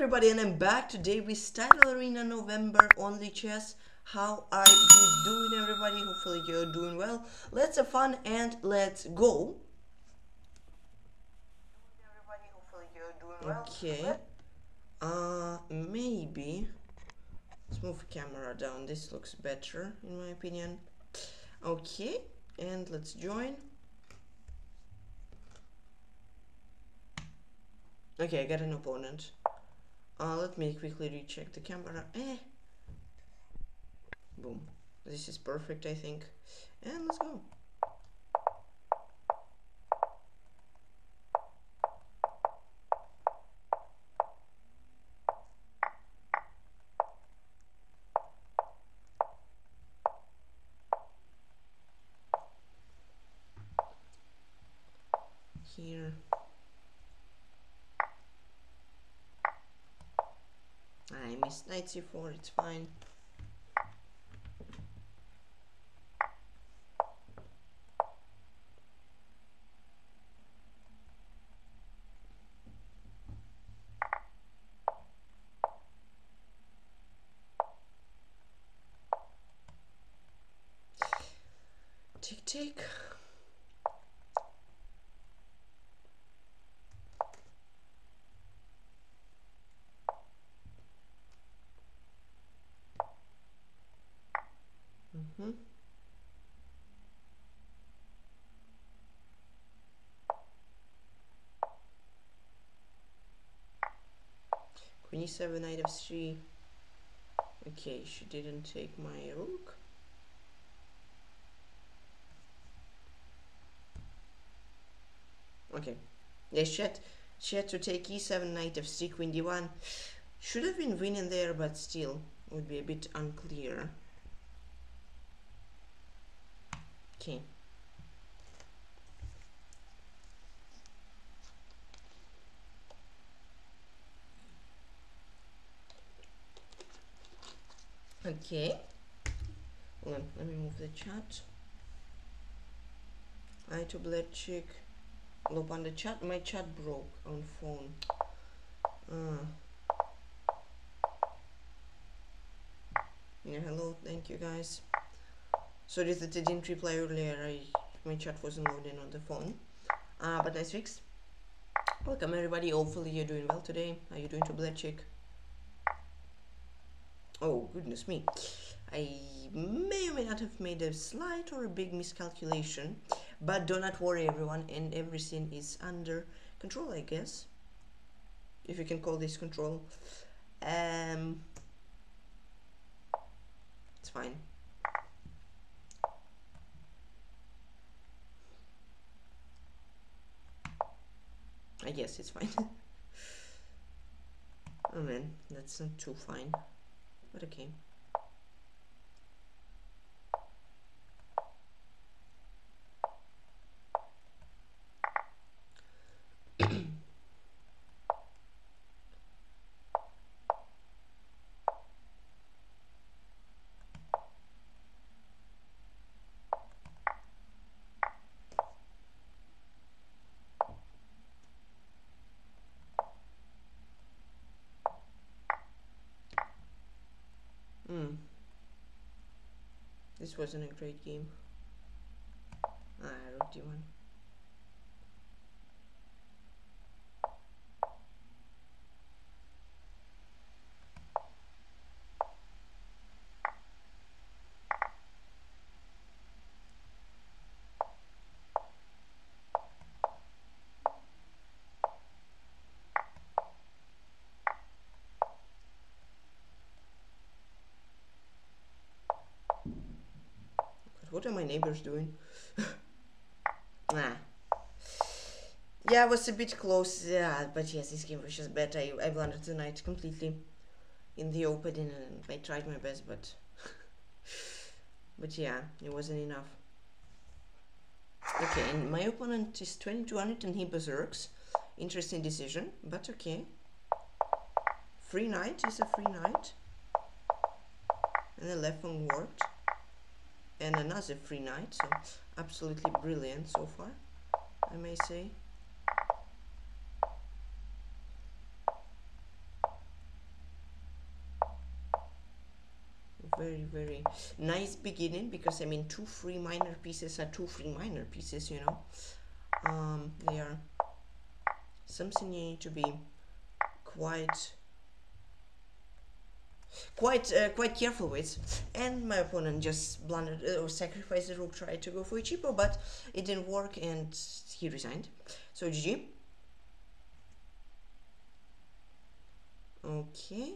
everybody, and I'm back today with Titled Arena November on Lichess. How are you doing, everybody? Hopefully you're doing well. Let's have fun and let's go. Okay. Maybe let's move the camera down. This looks better in my opinion. Okay, and let's join. Okay, I got an opponent. Let me quickly recheck the camera. Boom. This is perfect, I think. And let's go. Here. I missed knight c4, it's fine. Tick, tick. Queen e7, knight f3. Okay, she didn't take my rook. Okay, yes, she had to take e7, knight f3, queen d1. Should have been winning there, but still would be a bit unclear. Okay. Okay. Let me move the chat. I to black chick. Look on the chat. My chat broke on phone. Yeah, hello. Thank you guys. Sorry that I didn't reply earlier. My chat wasn't loading on the phone. But nice fix. Welcome everybody. Hopefully you're doing well today. Are you doing to black chick? Oh, goodness me. I may or may not have made a slight or a big miscalculation, but do not worry everyone, and everything is under control, I guess, if you can call this control. It's fine. I guess it's fine. Oh man, that's not too fine. But okay. This wasn't a great game. Rook d1. What are my neighbors doing? Yeah, it was a bit close, but yes, this game was just bad. I blundered the knight completely in the opening, and I tried my best, but yeah, it wasn't enough. Okay, and my opponent is 2200 and he berserks. Interesting decision, but okay. Free knight is a free knight, and the left one worked. And another free knight, so absolutely brilliant so far, I may say. Very nice beginning, because I mean two free minor pieces are two free minor pieces, you know. They are something you need to be quite careful with. And my opponent just blundered or sacrificed the rook, tried to go for a cheapo, but it didn't work and he resigned. So GG. Okay.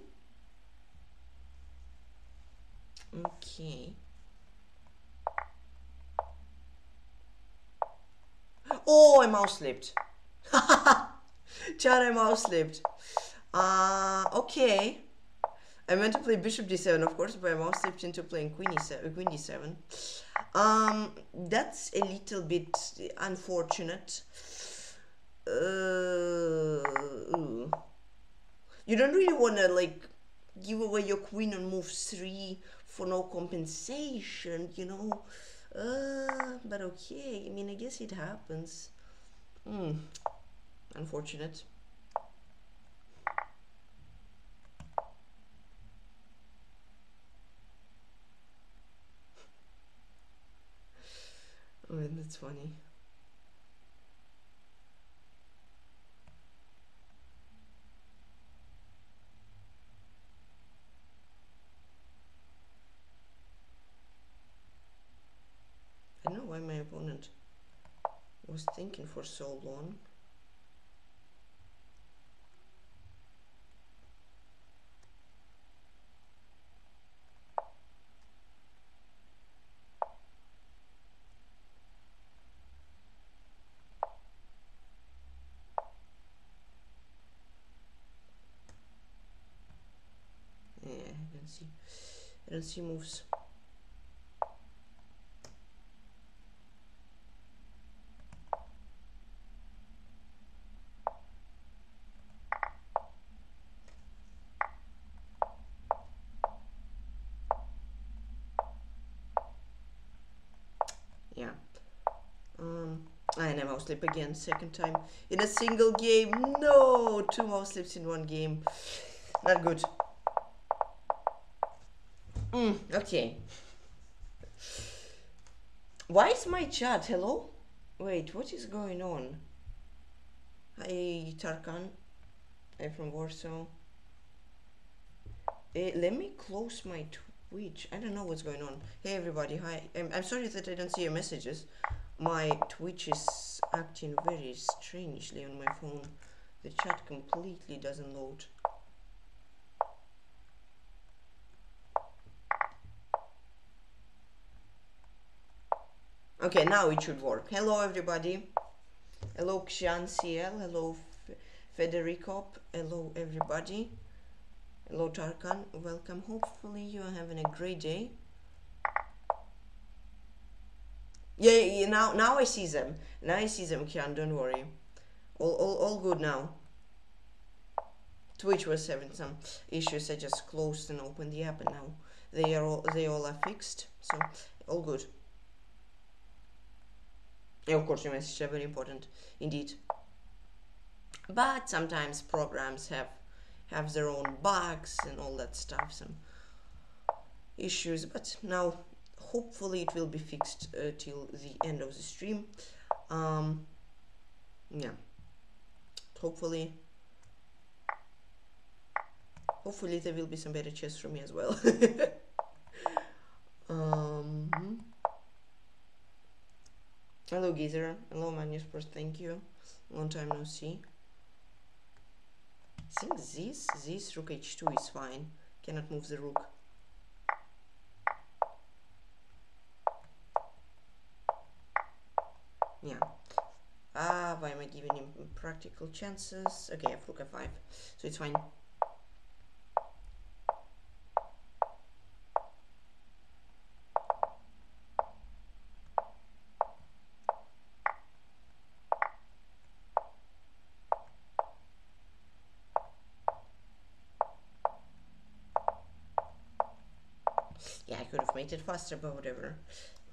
Oh, I mouse slipped. Chad, I mouse slipped. Okay. I meant to play bishop d7, of course, but I mouse slipped into playing queen d7. That's a little bit unfortunate. You don't really want to, like, give away your queen on move 3 for no compensation, you know. But okay, I mean, I guess it happens. Unfortunate. I mean, that's funny. I don't know why my opponent was thinking for so long. Yeah, I don't see moves. Slip again, second time in a single game. No, two mouse slips in one game. Not good. Okay. Why is my chat? Hello? Wait, what is going on? Hi, Tarkan. I'm from Warsaw. Let me close my Twitch. I don't know what's going on. Hey, everybody. Hi. I'm sorry that I don't see your messages. My Twitch is acting very strangely on my phone. The chat completely doesn't load. Okay, now it should work. Hello, everybody. Hello, Xian CL. Hello, Federico. Hello, everybody. Hello, Tarkan. Welcome. Hopefully, you are having a great day. Yeah, now I see them. Now I see them, Kian, don't worry. All good now. Twitch was having some issues. I just closed and opened the app, and now they all are fixed. So all good. Yeah, of course your messages are very important indeed. But sometimes programs have their own bugs and all that stuff, some issues, but now hopefully it will be fixed till the end of the stream. Yeah. Hopefully there will be some better chess for me as well. Hello Geezer. Hello Magnus. Thank you. Long time no see. I think this rook h2 is fine. Cannot move the rook. Yeah. Why am I giving him practical chances? Okay, I've rook f5, so it's fine. Yeah, I could have made it faster, but whatever.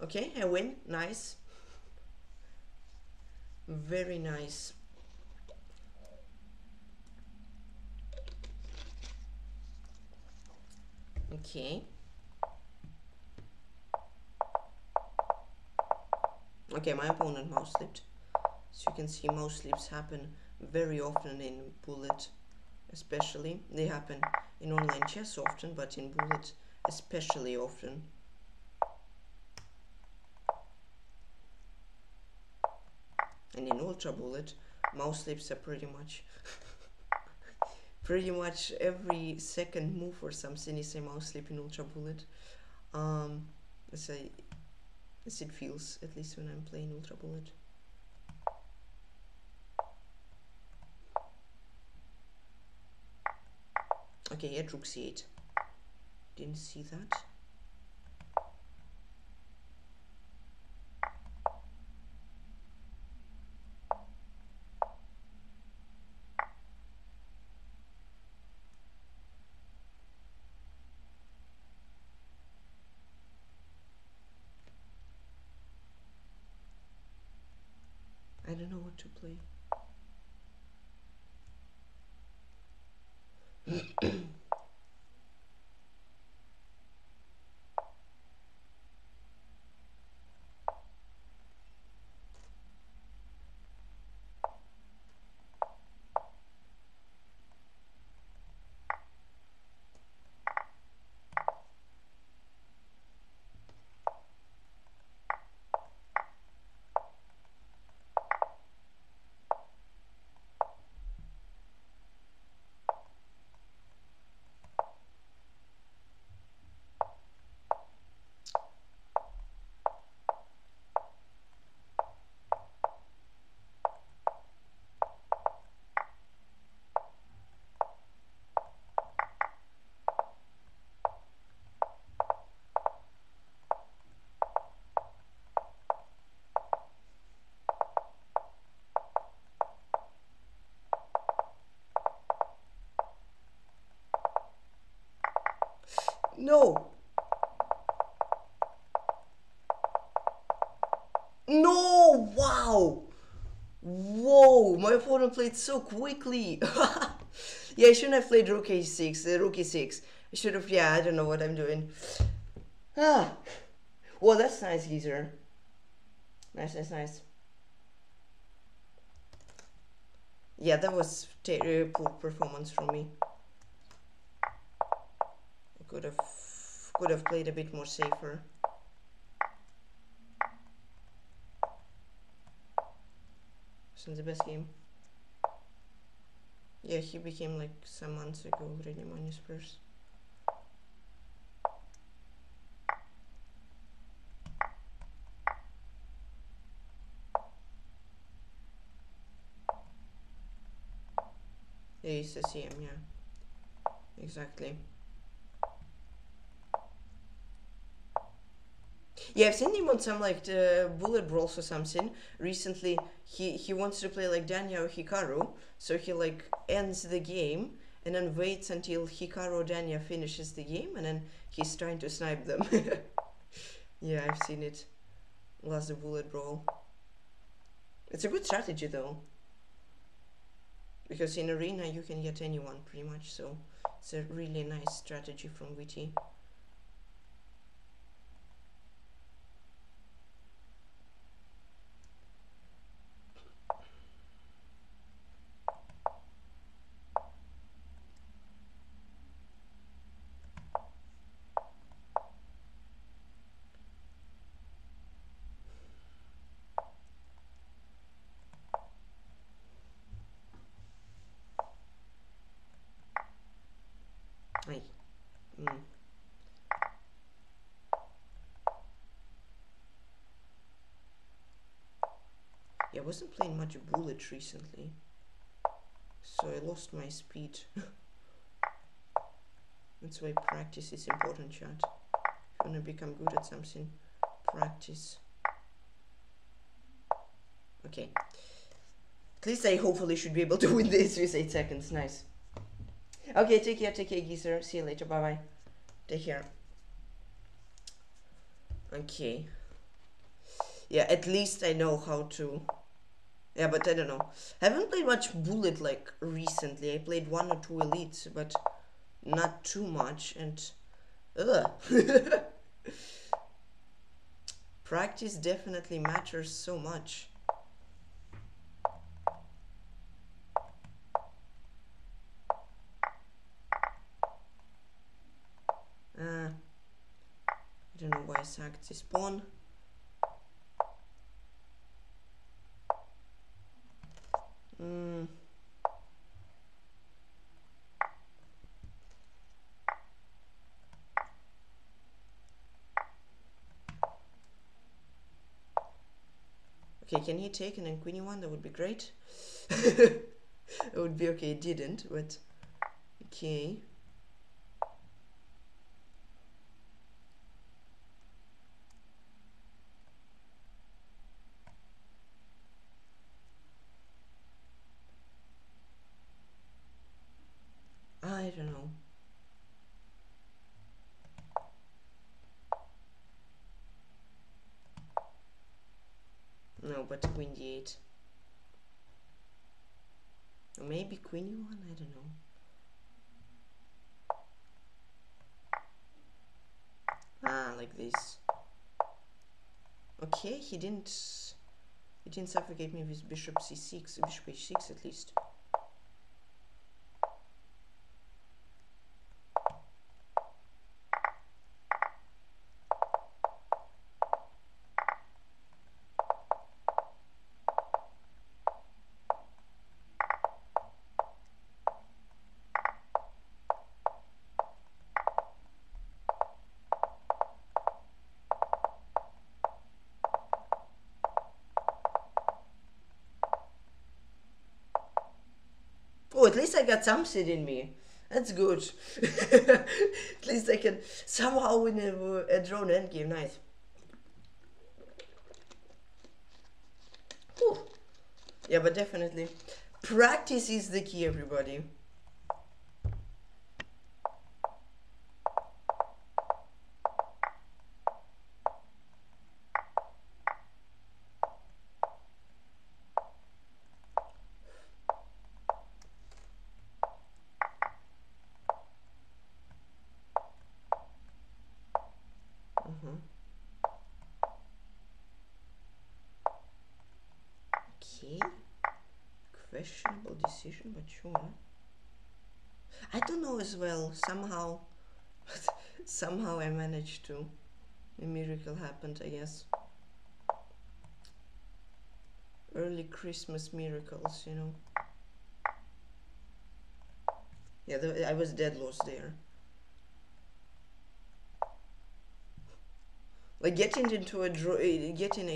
Okay, I win. Nice. Very nice. Okay. Okay, my opponent mouse slipped. As you can see, mouse slips happen very often in bullet, especially. They happen in online chess often, but in bullet especially often. And in ultra bullet, mouse slips are pretty much every second move or something is a mouse slip in ultra bullet. As it feels, at least when I'm playing ultra bullet. Okay, yeah, rook c8. Didn't see that. I don't know what to play. No, wow, whoa, my opponent played so quickly. Yeah, I shouldn't have played rook a6, rook e6. I should have, yeah, I don't know what I'm doing. Ah, well, that's nice, geezer. Nice, nice, nice. Yeah, that was poor performance from me. Could have played a bit more safer. Wasn't the best game. Yeah, he became like some months ago already -1. Yeah, it's a CM, yeah. Exactly. Yeah, I've seen him on some like the bullet brawls or something recently. He wants to play like Danya or Hikaru, so he like ends the game and then waits until Hikaru or Danya finishes the game, and then he's trying to snipe them. Yeah, I've seen it. Last bullet brawl. It's a good strategy though, because in arena you can get anyone pretty much, so it's a really nice strategy from Witty. I wasn't playing much bullet recently, so I lost my speed. That's why practice is important, chat. If you want to become good at something, practice. Okay. At least I hopefully should be able to win this with 8 seconds. Nice. Okay, take care, geezer. See you later. Bye bye. Take care. Okay. Yeah, at least I know how to. Yeah, but I don't know. I haven't played much bullet like recently. I played 1 or 2 elites, but not too much. And Practice definitely matters so much. I don't know why I sacked this pawn. Okay, can he take an Enquini one? That would be great. It would be okay, it didn't, but okay. I don't know. No, but queen d8. Maybe queen e1, I don't know. Ah, like this. Okay, he didn't suffocate me with bishop c6, bishop h6 at least. At least I got something in me. That's good. At least I can somehow win a drawn endgame. Nice. Whew. Yeah, but definitely. Practice is the key, everybody. But sure, I don't know as well. Somehow, somehow I managed to. A miracle happened, I guess. Early Christmas miracles, you know. Yeah, I was dead lost there. Like getting a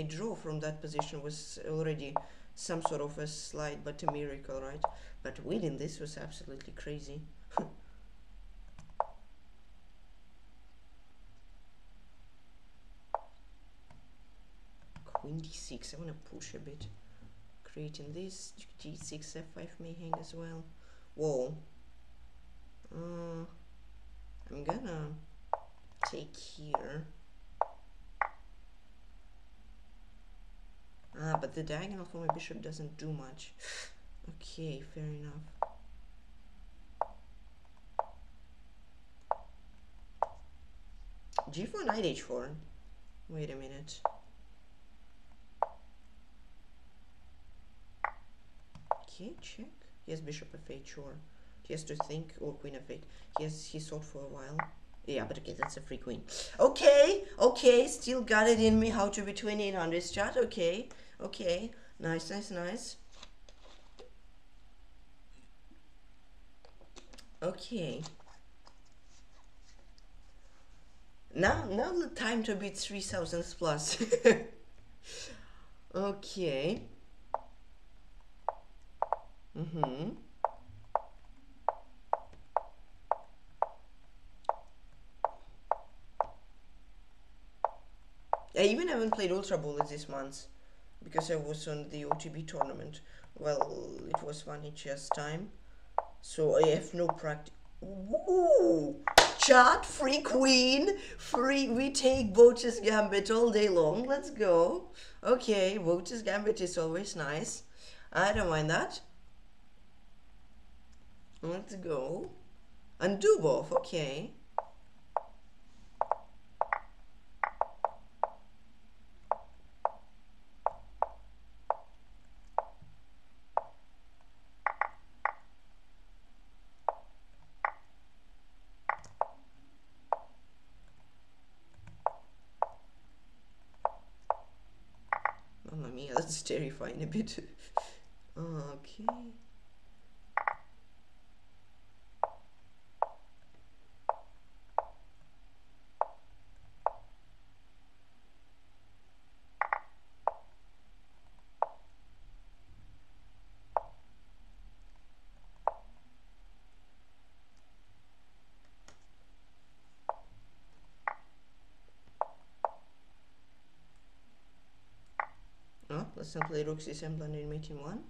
draw from that position was already some sort of a slide, but a miracle, right? But winning this was absolutely crazy. Queen d6, I want to push a bit. Creating this, g6, f5 may hang as well. Whoa. I'm gonna take here. Ah, but the diagonal for my bishop doesn't do much. Okay, fair enough. g4, knight h4. Wait a minute. Okay, check. Yes, bishop f8, sure. He has to think, or queen f8. Yes, he sought for a while. Yeah, but okay, that's a free queen. Okay, okay, still got it in me how to be 28 on this chat. Okay, okay, nice, nice, nice. Okay. Now the time to beat 3,000 plus. Okay. Mm-hmm. I even haven't played Ultra Bullets this month because I was on the OTB tournament. Well, it was funny chess time, so I have no practice. Ooh! Chat, free queen, free. We take Benko's Gambit all day long. Let's go. Okay, Benko's Gambit is always nice. I don't mind that. Let's go. And Dubov, okay. that's terrifying a bit. Okay. Let's not play rook c7, blunder in mate in one.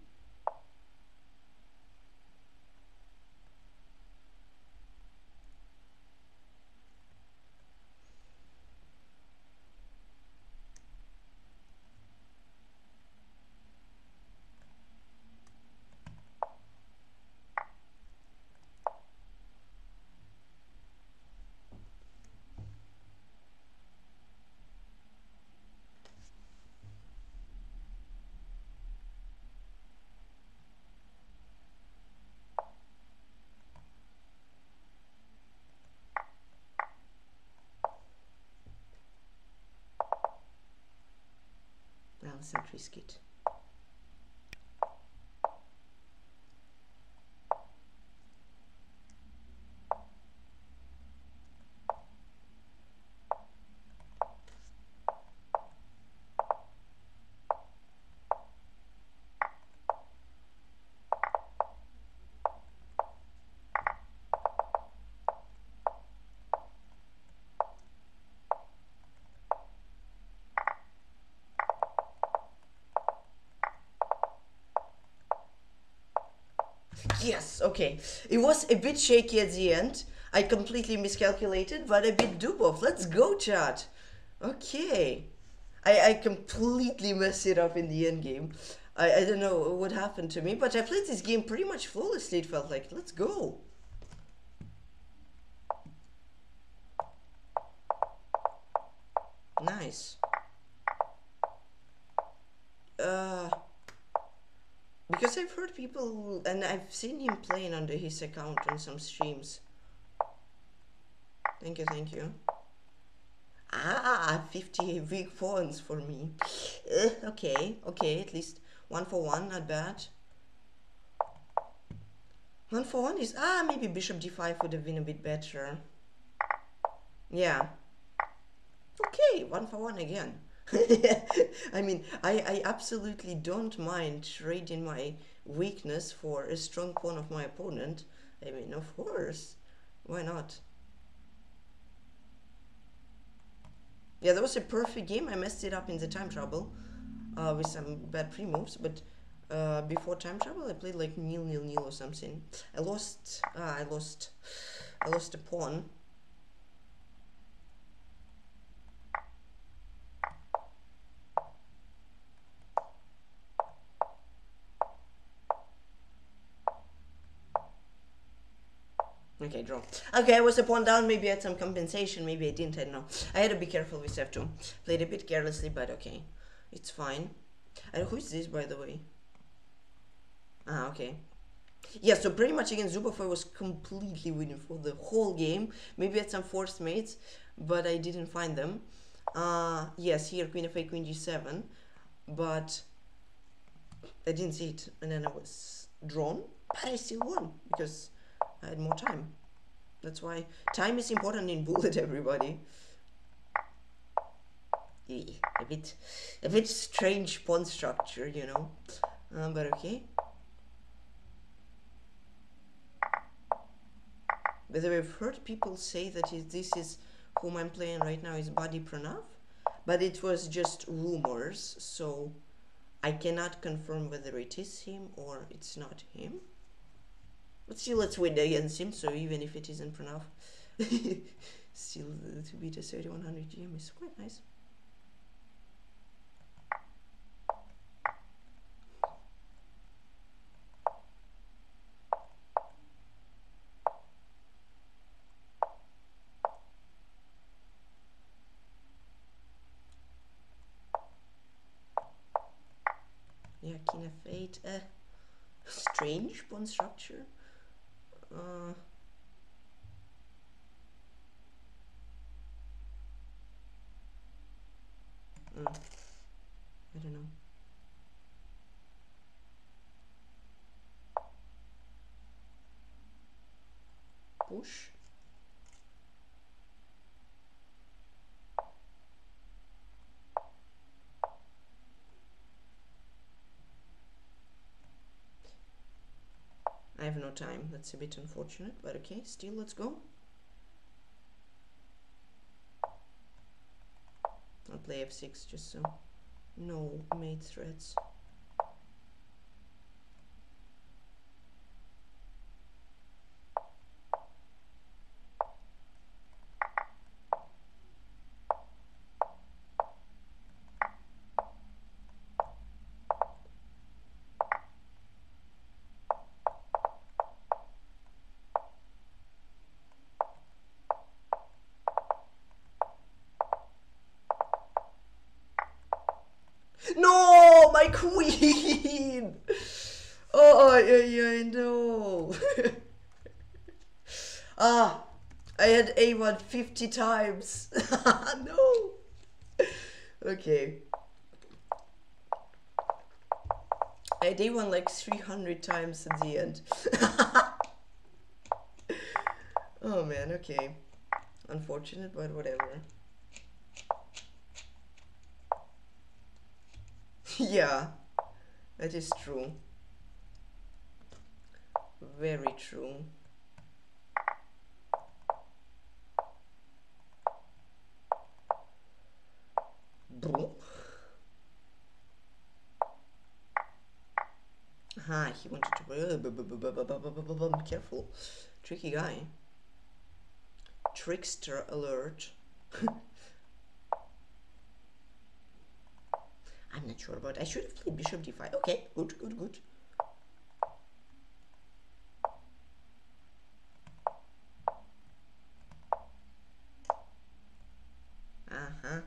Let's risk it. Yes, okay. It was a bit shaky at the end. I completely miscalculated, but I beat Dubov. Let's go, chat. Okay. I completely messed it up in the end game. I don't know what happened to me, but I played this game pretty much flawlessly, it felt like. Let's go. Nice. Because I've heard people, and I've seen him playing under his account on some streams. Thank you, thank you. Ah, 50 big pawns for me. Okay, okay, at least 1 for 1, not bad. 1 for 1 is, maybe bishop d5 would have been a bit better. Yeah. Okay, 1 for 1 again. I mean, I absolutely don't mind trading my weakness for a strong pawn of my opponent. I mean, of course, why not? Yeah, that was a perfect game. I messed it up in the time trouble with some bad pre-moves, but before time trouble I played like nil or something. I lost a pawn. Okay, draw. Okay, I was a pawn down, maybe I had some compensation, maybe I didn't, I don't know. I had to be careful with F2. Played a bit carelessly, but okay. It's fine. And who is this, by the way? Ah, okay. Yeah, so pretty much against Zubafay was completely winning for the whole game. Maybe I had some forced mates, but I didn't find them. Yes, here, queen f8, queen g7. But I didn't see it, and then I was drawn, but I still won, because I had more time. That's why time is important in bullet, everybody. Yeah, a bit strange pawn structure, you know, but okay. By the way, I've heard people say that this is whom I'm playing right now is Badi Pranav, but it was just rumors, so I cannot confirm whether it is him or it's not him. But still, let's win against him, so even if it isn't Pranav, still to beat a 3100 GM is quite nice. Yeah, King f8, strange pawn structure. I don't know. push. I have no time, that's a bit unfortunate, but okay, still let's go. I'll play f6 just so no mate threats. No, my queen! Oh, yeah, I know. Ah, I had a1 50 times. No. Okay. I had a1 like 300 times at the end. Oh man, okay. Unfortunate, but whatever. Yeah, that is true. Very true. Ah, he wanted to... Careful. Tricky guy. Trickster alert. I'm not sure, but I should have played bishop d5. Okay, good, good, good. Uh-huh.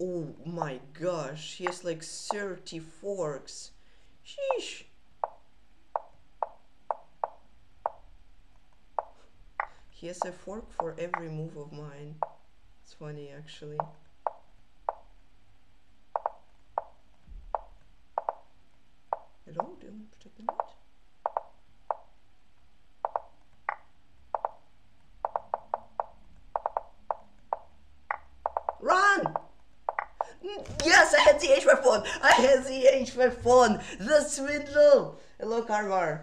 Oh my gosh, he has like 30 forks. Sheesh. He has a fork for every move of mine. It's funny actually. Hello, do you want to protect the knight? Yes, I had the H5 pawn. I had the H5 pawn. The swindle. Hello, Karmar.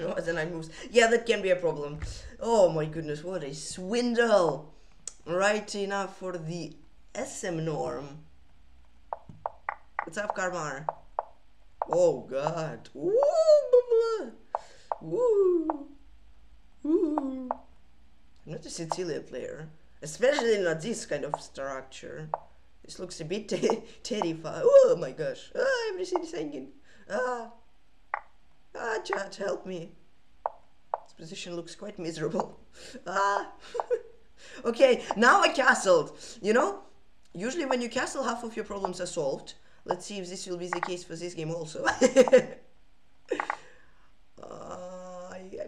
Oh, the knight moves. Yeah, that can be a problem. Oh my goodness, what a swindle! Right enough for the SM norm. What's up, Karmar? Oh God. Woo, blah, blah. Woo. Woo. I'm not a Sicilian player. Especially not this kind of structure. This looks a bit terrifying. Oh my gosh. Ah, everything is hanging. Ah. Ah, chat, help me. This position looks quite miserable. Ah. Okay, now I castled. You know, usually when you castle, half of your problems are solved. Let's see if this will be the case for this game also. I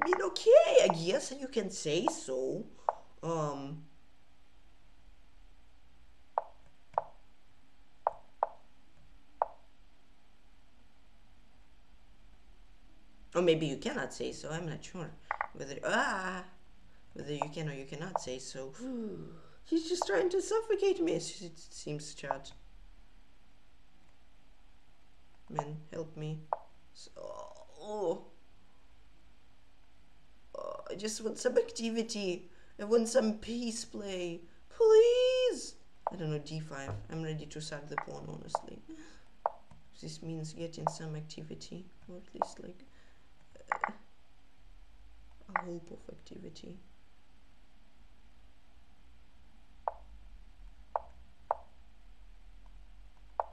mean, okay, I guess you can say so. Or maybe you cannot say so. I'm not sure whether whether you can or you cannot say so. He's just trying to suffocate me. It seems, chat. Man, help me. So, I just want some activity. I want some peace play, please. I don't know, d5. I'm ready to sack the pawn, honestly. This means getting some activity, or at least like a hope of activity.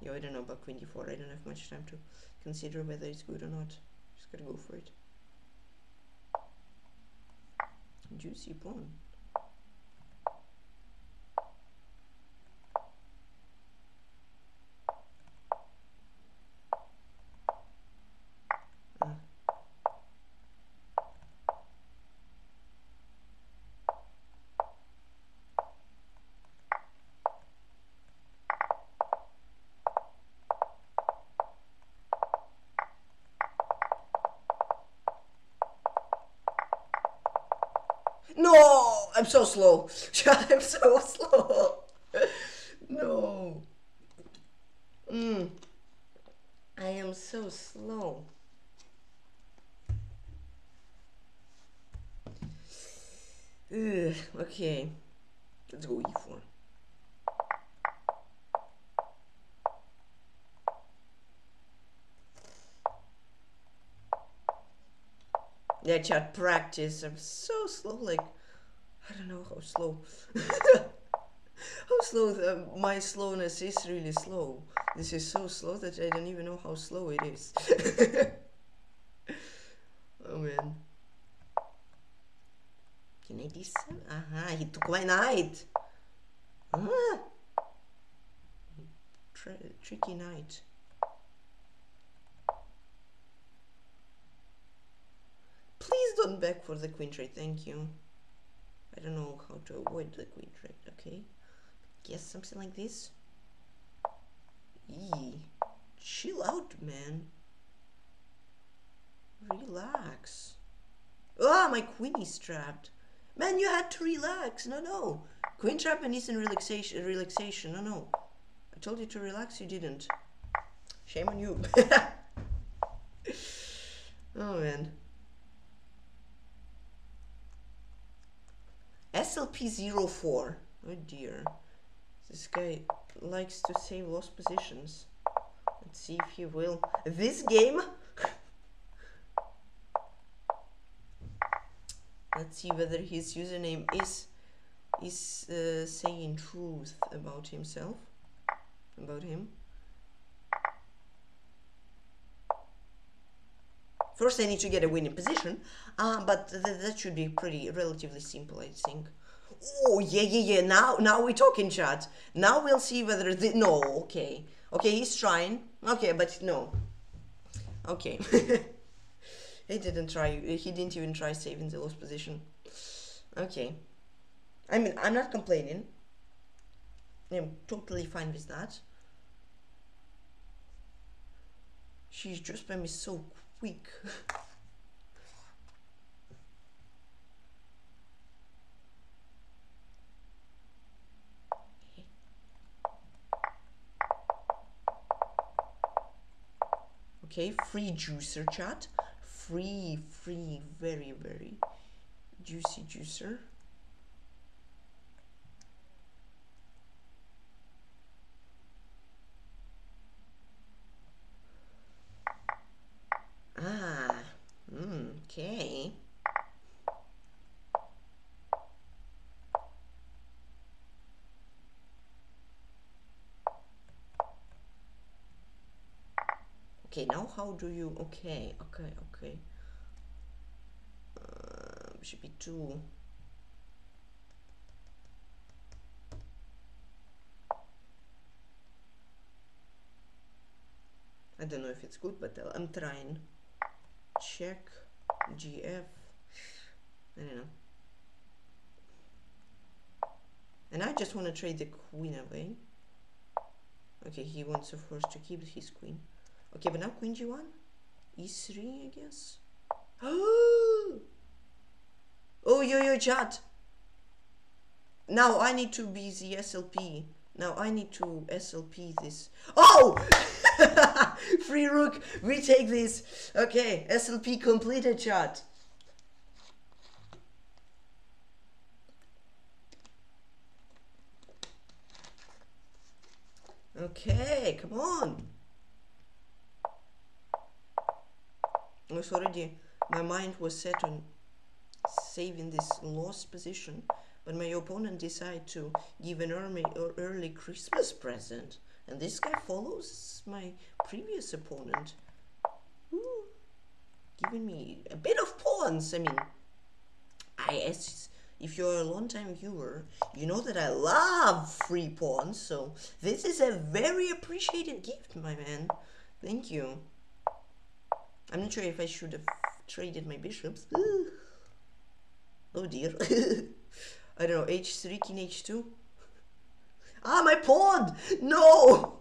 Yeah, I don't know about Queen d4. I don't have much time to consider whether it's good or not. Just gotta go for it. Juicy pawn. I'm so slow. I'm so slow. No. I am so slow. Ugh, okay. Let's go e4. Yeah, chat, practice. I'm so slow, like... I don't know how slow. How slow my slowness is really slow. This is so slow that I don't even know how slow it is. Oh man. Can I do some? Aha, he took my knight. Ah. Tricky knight. Please don't back for the queen trade, thank you. I don't know how to avoid the queen trade, okay? Guess something like this. Eee, chill out, man. Relax. Ah, my queen is trapped. Man, you had to relax. No, no. Queen trapping isn't relaxation. No, no. I told you to relax, you didn't. Shame on you. Oh, man. SLP04. Oh dear. This guy likes to save lost positions. Let's see if he will. This game? Let's see whether his username is saying truth about himself. About him. First, I need to get a winning position, but that should be pretty relatively simple, I think. Oh, yeah, yeah, yeah, now we're talking, chat. Now we'll see whether the... No, okay. Okay, he's trying. Okay, but no. Okay. He didn't try. He didn't even try saving the lost position. Okay. I mean, I'm not complaining. I'm totally fine with that. She's just by me so cool. Weak. Okay, free juicer, chat. Free, very, very juicy juicer. Okay. Okay, now how do you... Okay. Should be two. I don't know if it's good, but I'm trying. Check. GF, I don't know. And I just want to trade the queen away. Okay, he wants of course to keep his queen. Okay, but now queen g1, e3, I guess. Oh, yo, chat. Now I need to be the SLP. Now I need to SLP this. Oh! Free rook, we take this. Okay, SLP completed, chat. Okay, come on. I was already, my mind was set on saving this lost position, but my opponent decided to give an early Christmas present. And this guy follows my previous opponent. Ooh, giving me a bit of pawns. I mean, if you're a long-time viewer, you know that I love free pawns, so this is a very appreciated gift, my man. Thank you. I'm not sure if I should have traded my bishops. Ooh. Oh dear. I don't know, h3, king h2. Ah, my pawn! No!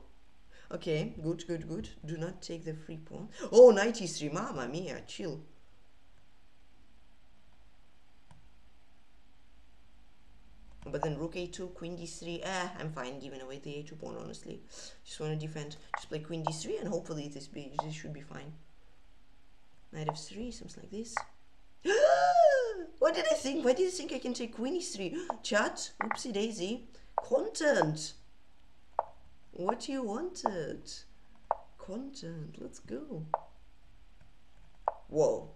Okay, good, good, good. Do not take the free pawn. Oh, knight e3, mamma mia, chill. But then rook a2, queen d3, I'm fine giving away the a2 pawn, honestly. Just want to defend, just play queen d3 and hopefully this should be fine. Knight f3, something like this. What did I think? Why did I think I can take queen e3? Chat, oopsie daisy. Content! What you wanted? Content, let's go. Whoa.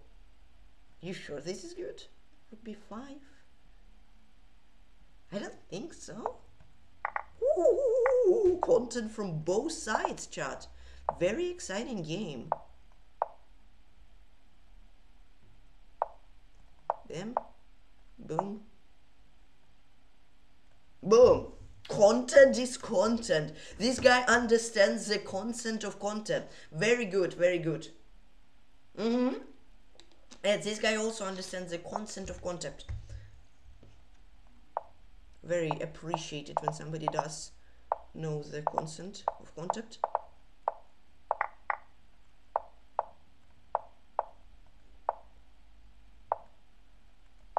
You sure this is good? Would be 5. I don't think so. Ooh, content from both sides, chat. Very exciting game. Bam. Boom. Boom. Content is content. This guy understands the concept of content. Very good, very good. Mm-hmm. And this guy also understands the concept of content. Very appreciated when somebody does know the concept of content.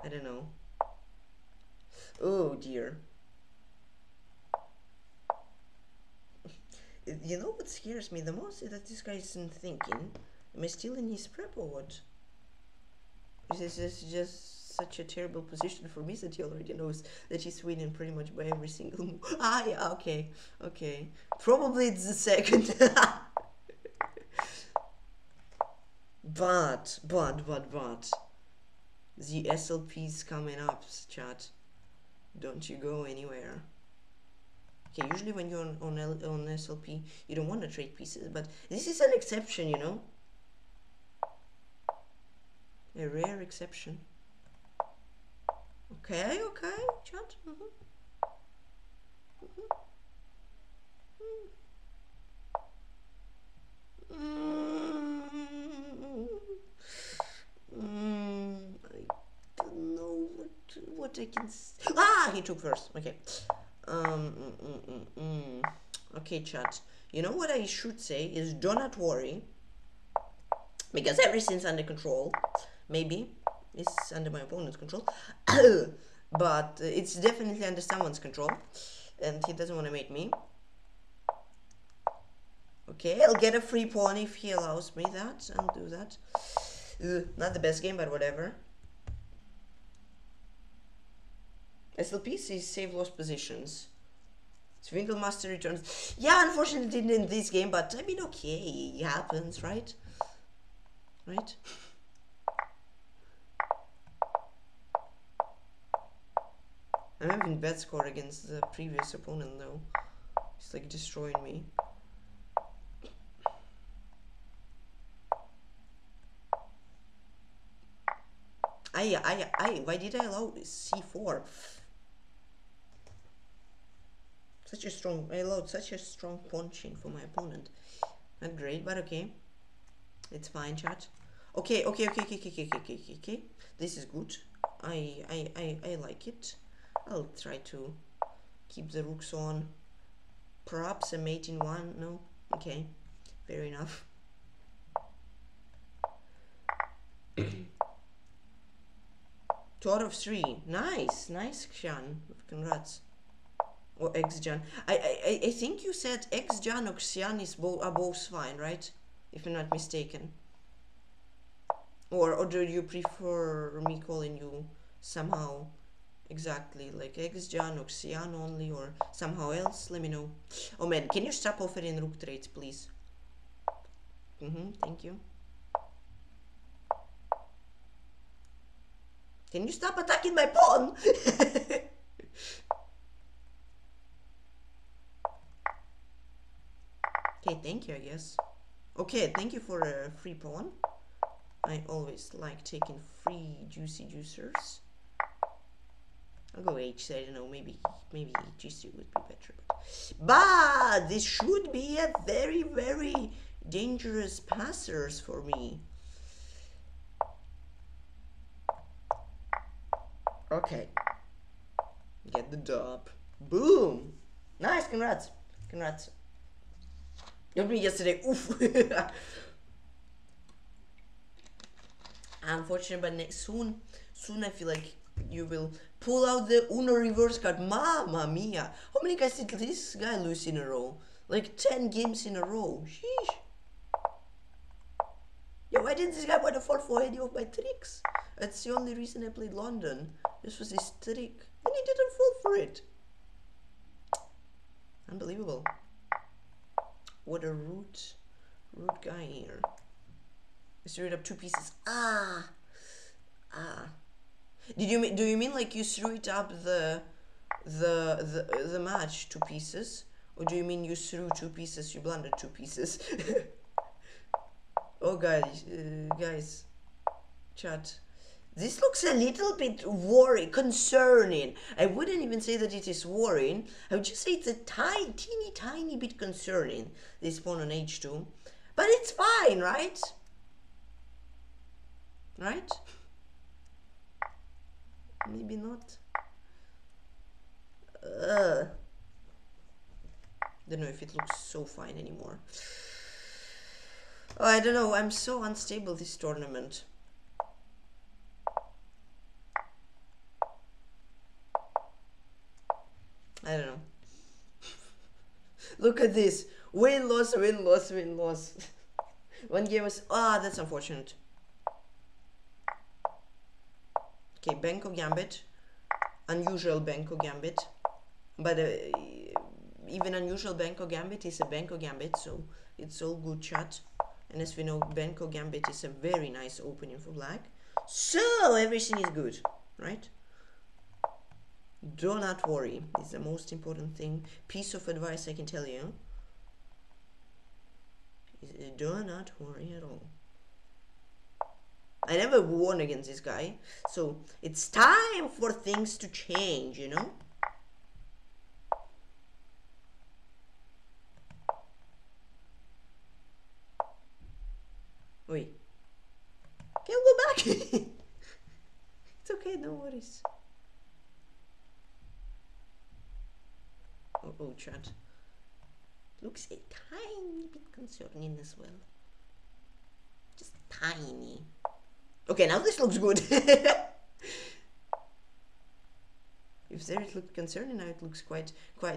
I don't know. Oh dear. You know what scares me the most is that this guy isn't thinking. Am I still in his prep or what? This is just such a terrible position for me that he already knows that he's winning pretty much by every single move. Ah, yeah, okay, okay. Probably it's the second. But. The SLP's coming up, chat. Don't you go anywhere. Okay, usually when you're on SLP, you don't want to trade pieces, but this is an exception, you know? A rare exception. Okay, okay, chat. Mm-hmm. Mm-hmm. Mm-hmm. I don't know what I can... Ah, he took first, okay. Okay, chat, you know what I should say is do not worry, because everything's under control. Maybe it's under my opponent's control, but it's definitely under someone's control, and he doesn't want to mate me. Okay, I'll get a free pawn if he allows me that. I'll do that. Not the best game, but whatever. SLP sees save lost positions. Swingle Master returns. Yeah, unfortunately didn't in this game, but I mean, okay, it happens, right? Right? I'm having bad score against the previous opponent though. It's like destroying me. Why did I allow C4? I allowed such a strong punching for my opponent. Not great, but okay. It's fine, chat. Okay. This is good. I like it. I'll try to keep the rooks on. Perhaps a mate in one, no? Okay, fair enough. Out of 3, nice, nice, Xian. Congrats. Or X-Jan. I think you said X-Jan or Xian are both fine, right? If I'm not mistaken. Or do you prefer me calling you somehow exactly like X-Jan or Xian only or somehow else? Let me know. Oh man, can you stop offering rook trades, please? Thank you. Can you stop attacking my pawn? Okay, thank you, I guess. Okay, thank you for a free pawn. I always like taking free juicy juicers. I'll go H, I don't know, maybe G3 would be better. But this should be a very, very dangerous passers for me. Okay. Get the dub. Boom! Nice, congrats. Congrats. Helped me yesterday. Oof. Unfortunate, but next soon I feel like you will pull out the Uno reverse card. Mamma mia! How many guys did this guy lose in a row? Like 10 games in a row. Sheesh. Yeah, why didn't this guy want to fall for any of my tricks? That's the only reason I played London. This was his trick. And he didn't fall for it. Unbelievable. What a rude guy here. I threw it up two pieces. Ah. Do you mean like you threw it up the match two pieces, or do you mean you threw two pieces, you blundered two pieces? Oh guys, chat. This looks a little bit worrying, concerning. I wouldn't even say that it is worrying. I would just say it's a teeny tiny bit concerning. This pawn on H2, but it's fine, right? Right? Maybe not. Don't know if it looks so fine anymore. Oh, I don't know. I'm so unstable this tournament. I don't know. Look at this. Win, loss, win, loss, win, loss. One game was... Ah, that's unfortunate. Okay, Benko Gambit, unusual Benko Gambit, but even unusual Benko Gambit is a Benko Gambit, so it's all good, chat. And as we know, Benko Gambit is a very nice opening for black, so everything is good, right? Do not worry, it's the most important thing, piece of advice I can tell you, is do not worry at all. I never won against this guy, so it's time for things to change, you know? Wait. Can I go back? It's okay, no worries. Oh, chat. Looks a tiny bit concerning as well. Just tiny. Okay, now this looks good. If there it looked concerning, now it looks quite. I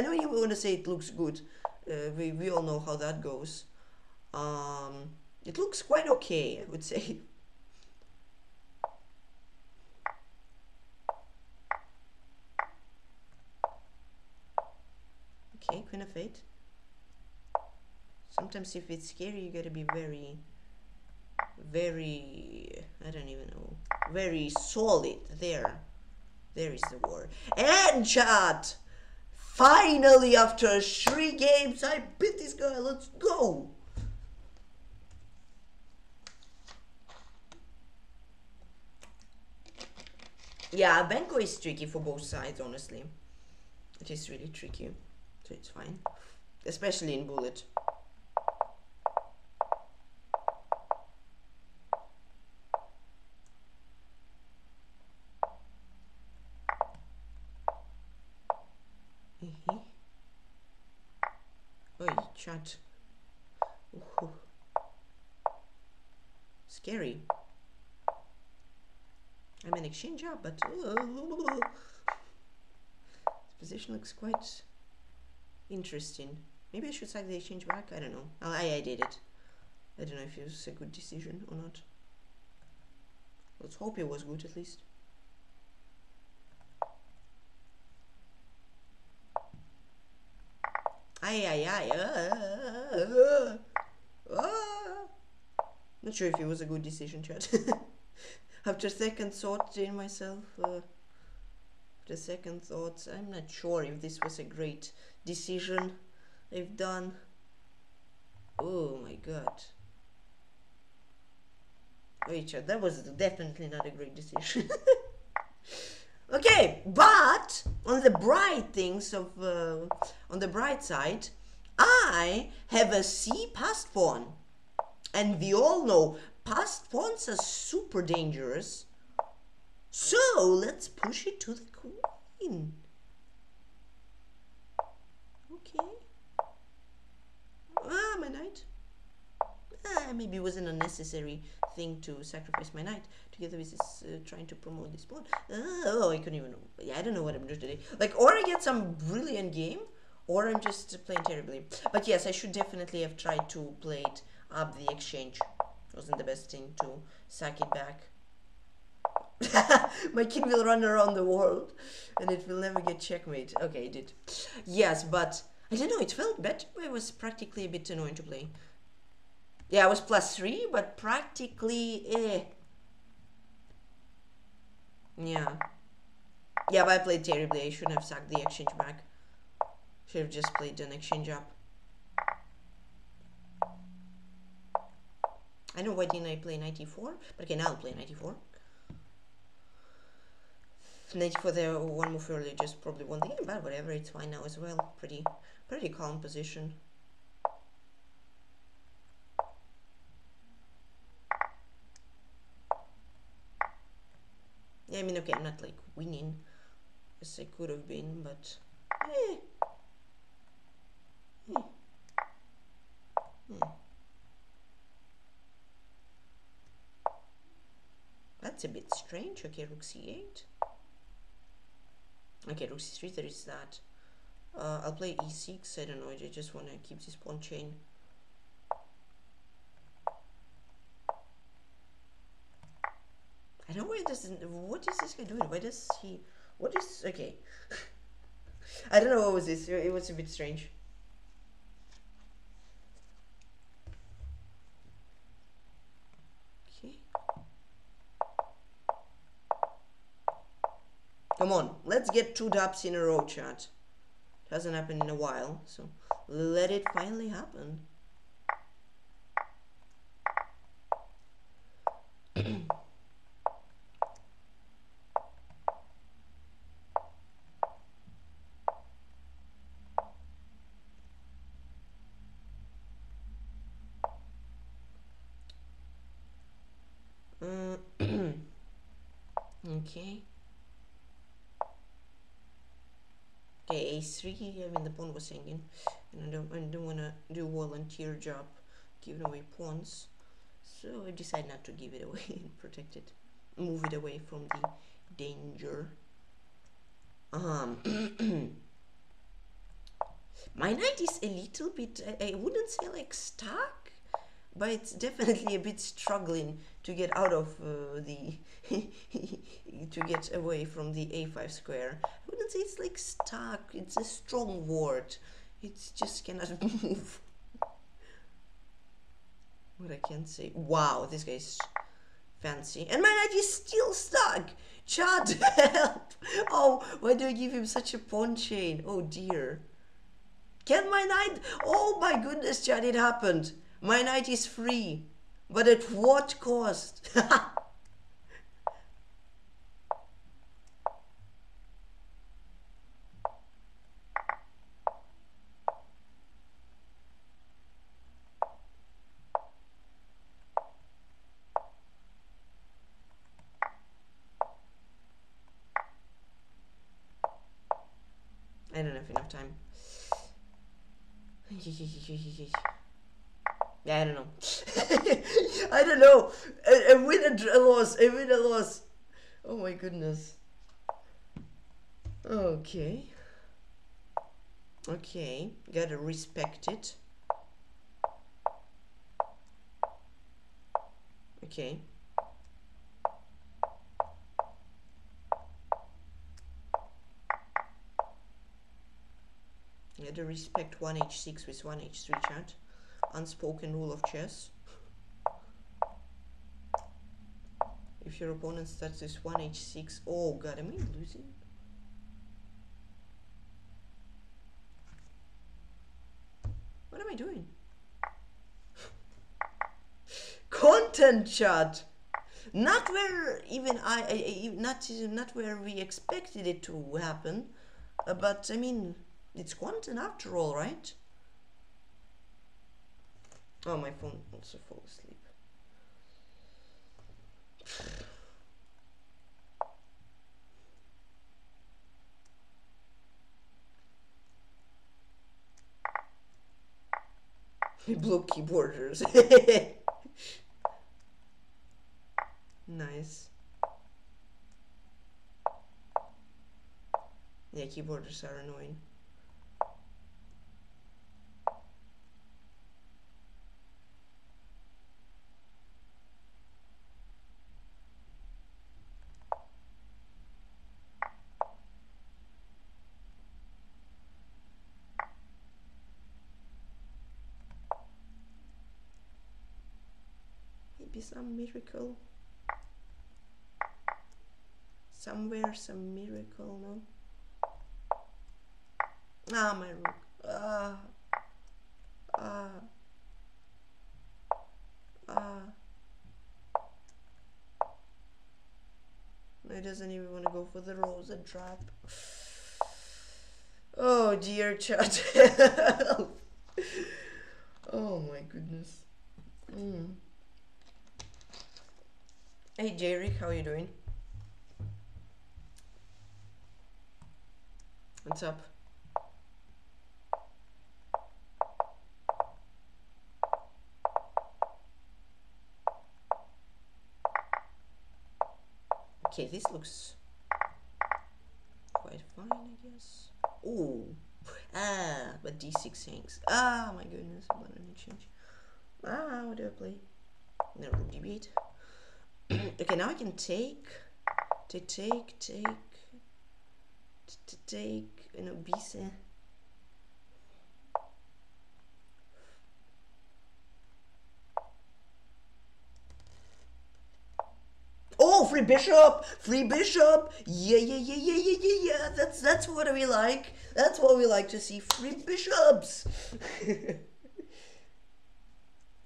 know you want to say it looks good. We all know how that goes. It looks quite okay, I would say. Okay, Queen of 8. Sometimes if it's scary, you gotta be very, I don't even know, very solid. There is the word. And chat, finally after 3 games I beat this guy. Let's go. Yeah, Benko is tricky for both sides, honestly. It is really tricky, so it's fine, especially in bullet. Chat. Ooh. Scary. I'm an exchange up, but this position looks quite interesting. Maybe I should sack the exchange back. I don't know. I did it. I don't know if it was a good decision or not. Let's hope it was good at least. Not sure if it was a good decision, chat. After second thoughts in myself, after second thoughts, I'm not sure if this was a great decision. they've done. Oh my god. Richard, that was definitely not a great decision. Okay, but on the bright things of on the bright side, I have a C past pawn, and we all know past pawns are super dangerous. So let's push it to the queen. Okay. Ah, my knight. Ah, maybe it was an unnecessary thing to sacrifice my knight together with this trying to promote this pawn. Oh, I couldn't even. Yeah, I don't know what I'm doing today. Like, or I get some brilliant game, or I'm just playing terribly. But yes, I should definitely have tried to play it up the exchange. Wasn't the best thing to sack it back. My king will run around the world, and it will never get checkmate. Okay, it did. Yes, but I don't know. It felt better. It was practically a bit annoying to play. Yeah, I was +3, but practically, eh. Yeah. Yeah, but I played terribly. I shouldn't have sucked the exchange back. Should have just played an exchange up. I know why didn't I play knight e4, but okay, now I'll play knight e4. Knight e4 there, one move earlier, just probably won the game, but whatever, it's fine now as well. Pretty calm position. Yeah, I mean, okay, I'm not like winning as I could have been, but eh. Eh. Eh. That's a bit strange. Okay, rook c8. Okay, rook c3, there is that. I'll play e6. I don't know, I just want to keep this pawn chain. I don't know why doesn't. What is this guy doing? Why does he. What is. Okay. I don't know what was this. It was a bit strange. Okay. Come on. Let's get 2 dubs in a row, chat. Hasn't happened in a while, so let it finally happen. Okay. Okay, a3. I mean, the pawn was hanging, and I don't wanna do volunteer job, giving away pawns. So I decided not to give it away and protect it, move it away from the danger. My knight is a little bit. I wouldn't say like stuck. But it's definitely a bit struggling to get out of the to get away from the a5 square. I wouldn't say it's like stuck. It's a strong word. It just cannot move. What I can say. Wow, this guy's fancy. And my knight is still stuck. Chat, help! Oh, why do I give him such a pawn chain? Oh dear. Can my knight? Oh my goodness, chat! It happened. My knight is free, but at what cost? I don't have enough time. Yeah, I don't know. I don't know. I win a loss. I win a loss. Oh my goodness. Okay. Okay. Gotta respect it. Okay. Gotta respect 1h6 with 1h3, chat. Unspoken rule of chess. If your opponent starts with 1h6, oh god, am I losing? I doing? Content chat. Not where even not where we expected it to happen, but I mean it's content after all, right? Oh, my phone also fell asleep. Blue keyboarders. Nice. Yeah, keyboarders are annoying. Some miracle somewhere, some miracle. No, ah, my rook. It doesn't even want to go for the rose and trap. Oh dear, chat. Oh my goodness. Hey Jerry, how you doing? What's up? Okay, this looks quite fine, I guess. Oh, but d6 hangs. Ah, my goodness, what an exchange. Ah, what do I play? No, rook d8. Okay, now I can take an obese. Oh, free bishop, free bishop. Yeah. That's what we like. That's what we like to see. Free bishops.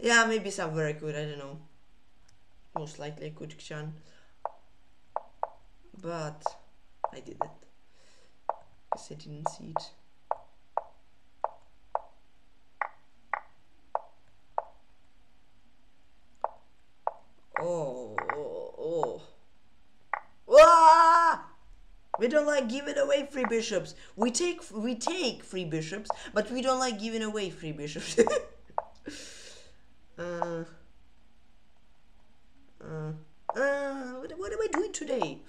Yeah, maybe somewhere I could. I don't know. Most likely I could Kshan, but I didn't, because I didn't see it. Ah! We don't like giving away free bishops. We take free bishops, but we don't like giving away free bishops. What am I doing today?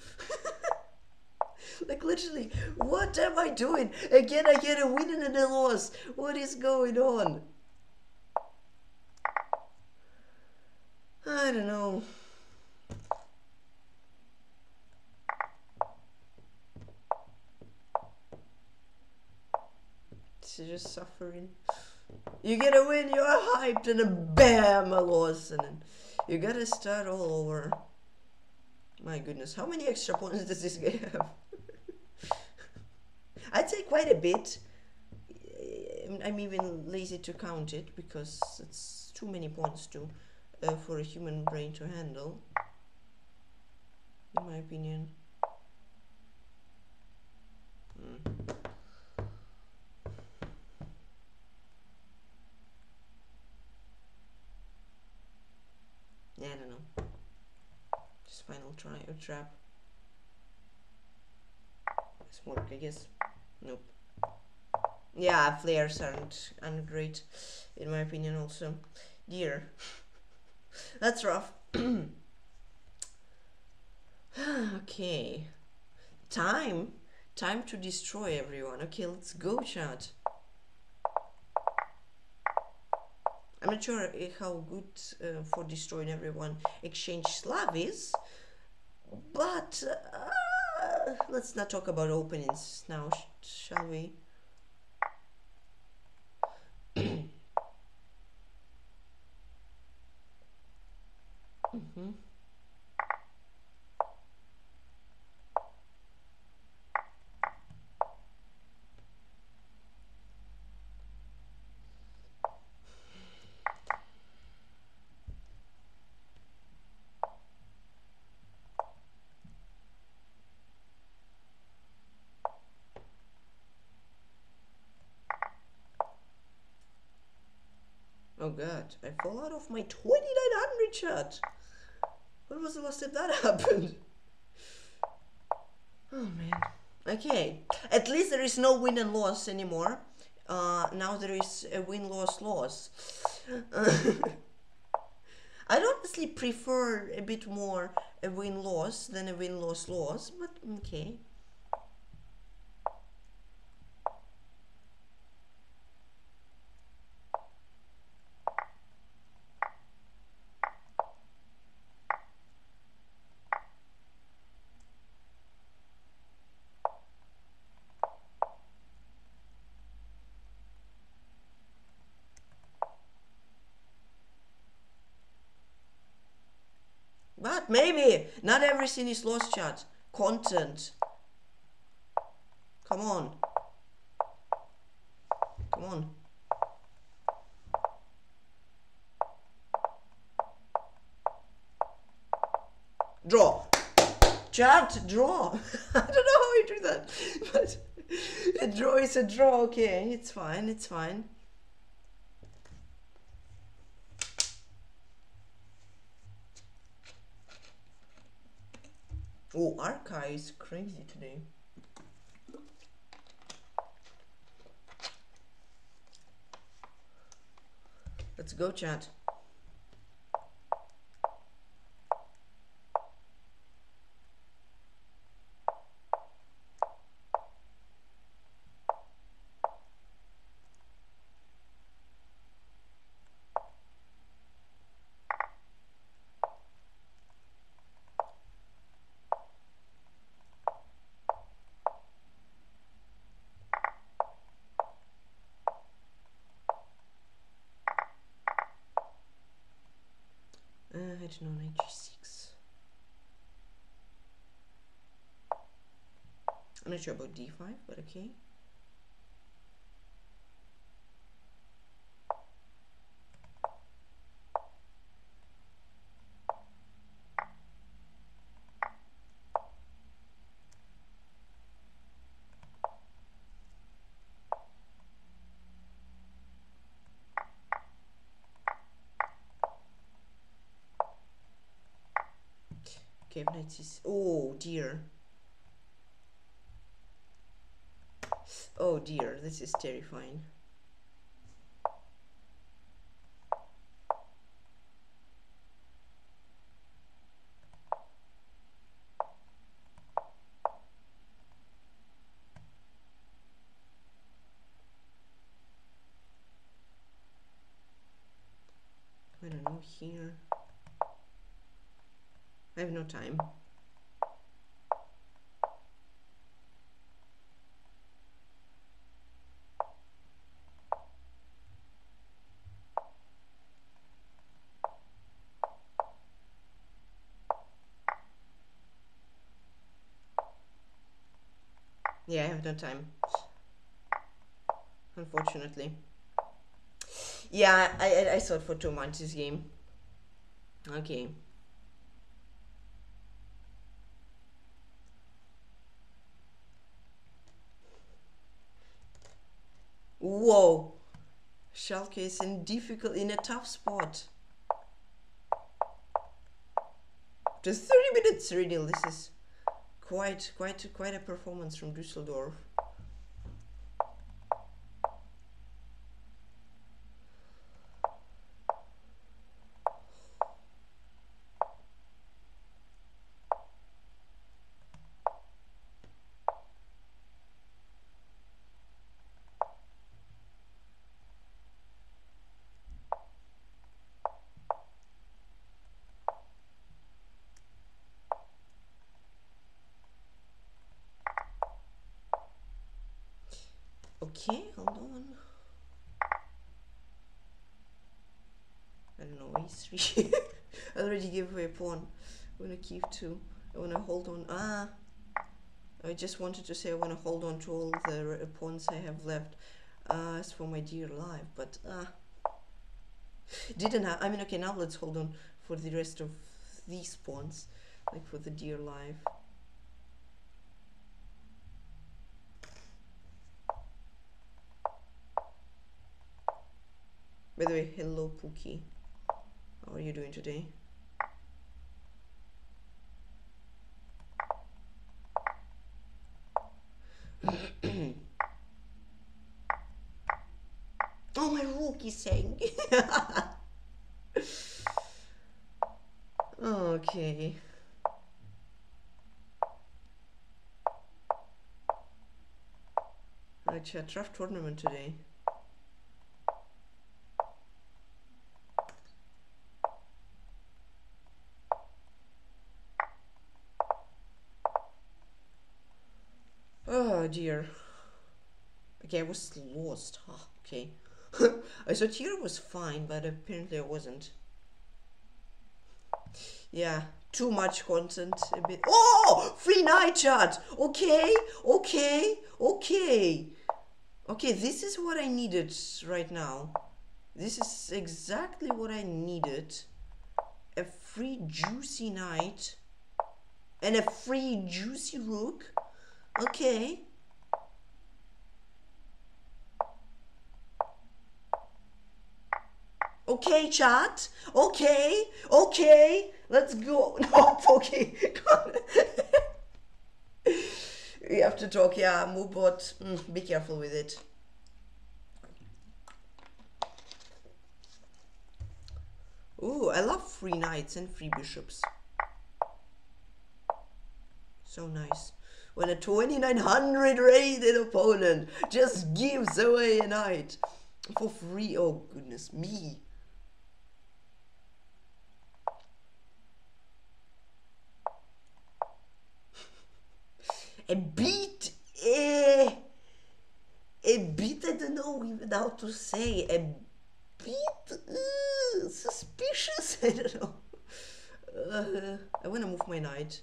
Like literally, what am I doing? Again, I get a win and a loss. What is going on? I don't know. She's just suffering. You get a win, you're hyped, and a bam, a loss, and then you gotta start all over. My goodness, how many extra points does this guy have? I'd say quite a bit. I'm even lazy to count it because it's too many points to for a human brain to handle, in my opinion. Yeah, I don't know. Just final try or trap. It's work, I guess. Nope. Yeah, flares aren't great, in my opinion. Also, dear, that's rough. Okay, time to destroy everyone. Okay, let's go, chat. I'm not sure how good for destroying everyone Exchange Slav is, but let's not talk about openings now, shall we? forgot. I fall out of my 2900 chat. When was the last time that happened? Oh man. Okay. At least there is no win and loss anymore. Now there is a win-loss-loss. I honestly prefer a bit more a win-loss than a win-loss-loss, but okay. Maybe not everything is lost, chat. Content. Come on. Come on. Draw. Chat, draw. I don't know how you do that, but a draw is a draw. Okay, it's fine. It's fine. Oh, Arca is crazy today. Let's go, chat. No, 96. I'm not sure about d5, but okay. Oh dear. Oh dear, this is terrifying. I don't know here. I have no time. Yeah, I have no time. Unfortunately. Yeah, I thought for 2 months this game. Okay. Whoa, Schalke is in a tough spot. After 30 minutes, really, this is quite a performance from Düsseldorf. Okay, hold on. I don't know, e3. I already gave away a pawn. I wanna keep two. I wanna hold on. Ah! I just wanted to say I wanna hold on to all the pawns I have left. As for my dear life, but ah. Didn't have. I mean, okay, now let's hold on for the rest of these pawns. Like for the dear life. By the way, hello Pookie. How are you doing today? Oh, my Rookie's saying. Okay. Right, chat, draft tournament today. Oh dear. Okay, I was lost. Oh, okay. I thought here was fine, but apparently I wasn't. Yeah, too much content. A bit. Oh, free night chat. Okay, okay, okay, okay. This is what I needed right now. This is exactly what I needed. A free juicy night and a free juicy rook. Okay. Okay, chat. Okay, okay. Let's go. No, Pokey. We have to talk. Yeah, move bot. Be careful with it. Ooh, I love free knights and free bishops. So nice. When a 2900 rated opponent just gives away a knight for free. Oh, goodness me. A bit, I don't know even how to say, a bit suspicious, I don't know. I wanna move my knight.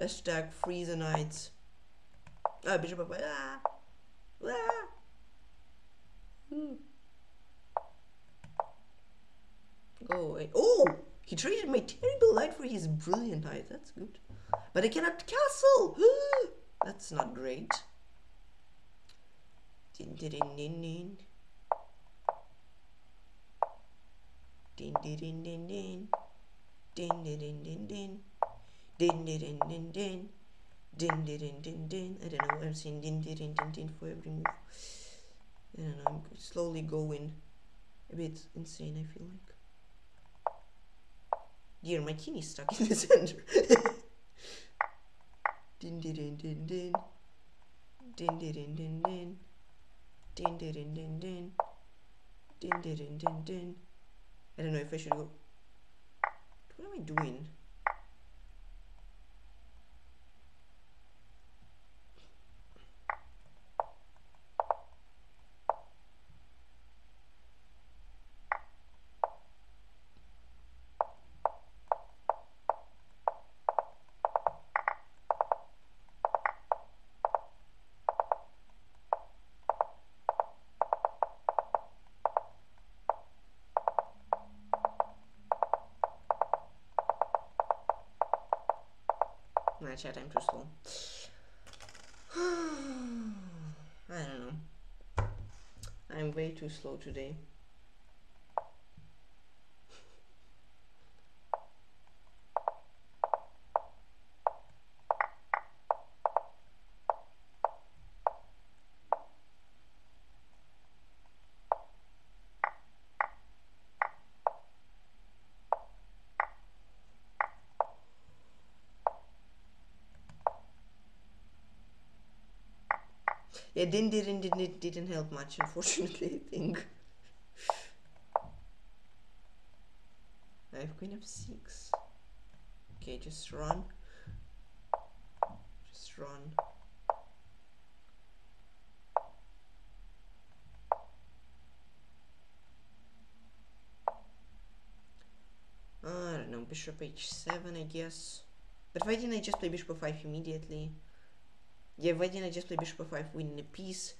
Hashtag free the knights. Ah, bishop up. Ah, ah. Go away. Oh, he traded my terrible knight for his brilliant knight, that's good. But I cannot castle! That's not great. Din din din din din. Din din din din. Din din din din. Din din din din. Din din din din. I don't know. I'm saying din din din din for every move. I don't know. I'm slowly going a bit insane. I feel like. Dear, my king is stuck in the center. Din din din din din. Din din din din din. Din din din din din. Din din din din din. I don't know if I should go. What am I doing? Chat, I'm too slow. I don't know. I'm way too slow today. Yeah, didn't help much, unfortunately, I think. I have queen f6. Okay, just run. Just run. I don't know, bishop h7, I guess. But why didn't I just play bishop f5 immediately? Yeah, why didn't I just play bishop f5, win a piece?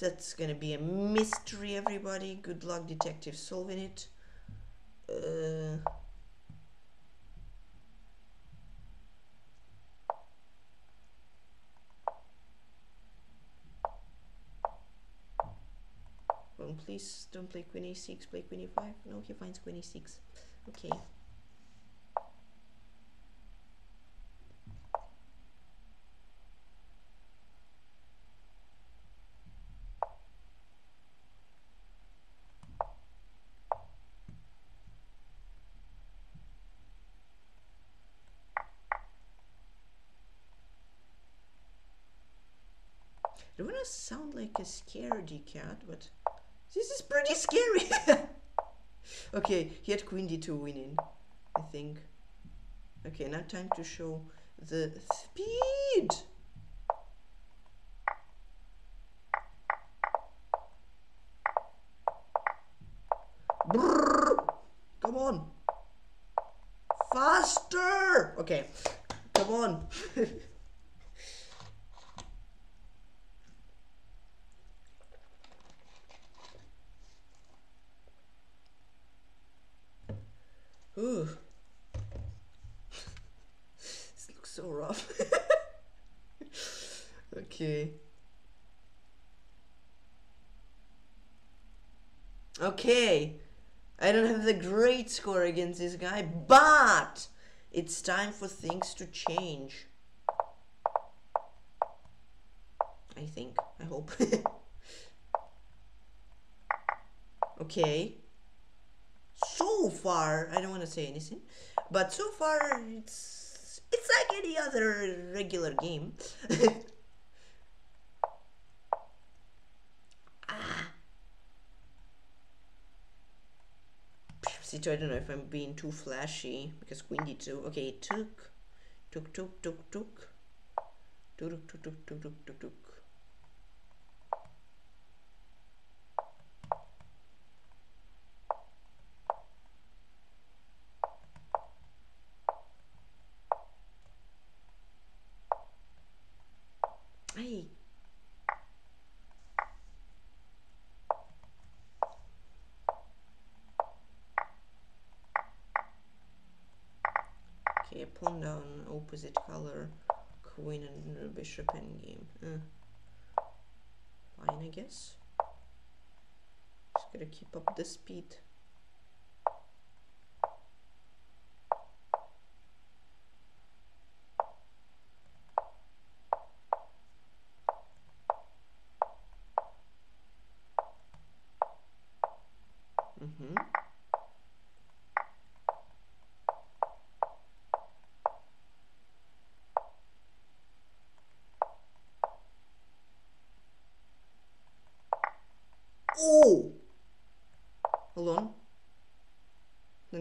That's gonna be a mystery, everybody. Good luck, detective, solving it. Well, please don't play queen a6, play queen a5. No, he finds queen a6. Okay. I don't want to sound like a scaredy cat, but this is pretty scary. Okay, he had queen d2 winning, I think. Okay, now time to show the speed. Brrr, come on. Faster. Okay, come on. Ooh. This looks so rough. Okay. Okay. I don't have the great score against this guy, but it's time for things to change. I think. I hope. Okay. So far, I don't want to say anything, but so far it's like any other regular game. See, I don't know if I'm being too flashy because queen d2. Okay, took. Pawn down, opposite color, queen and bishop endgame. Fine, I guess. Just gotta keep up the speed.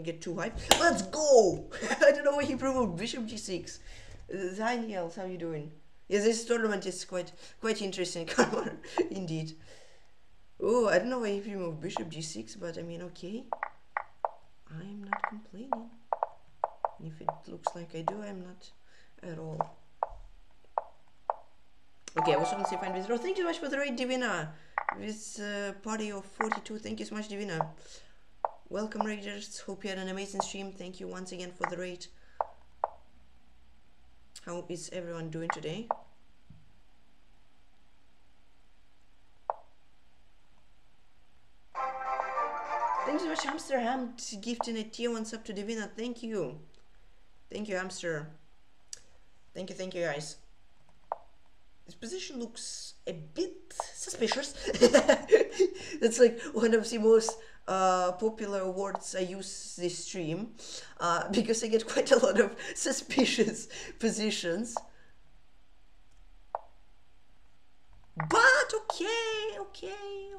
Get too hype. Let's go! I don't know why he provoked bishop g6. Hi Nihal, how you doing? Yeah, this tournament is quite interesting, indeed. Oh, I don't know why he removed bishop g6, but I mean, okay. I'm not complaining. And if it looks like I do, I'm not at all. Okay, I was on safe and withdraw. Thank you so much for the raid, Divina. With a party of 42. Thank you so much, Divina. Welcome Raiders, hope you had an amazing stream. Thank you once again for the raid. How is everyone doing today? Thanks so much, Hamster. I'm gifting a tier 1 sub to Divina. Thank you. Thank you, Hamster. Thank you guys. This position looks a bit suspicious. That's like one of the most popular words I use this stream, because I get quite a lot of suspicious positions. But okay, I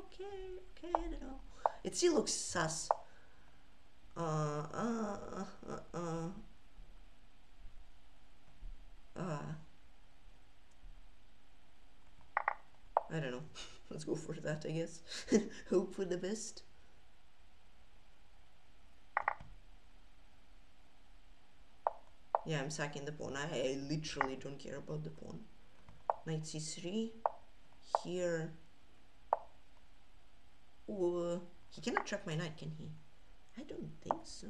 don't know. It still looks sus. I don't know. Let's go for that, I guess. Hope for the best. Yeah, I'm sacking the pawn. I literally don't care about the pawn. Knight c3. Here. Ooh, he cannot trap my knight, can he? I don't think so.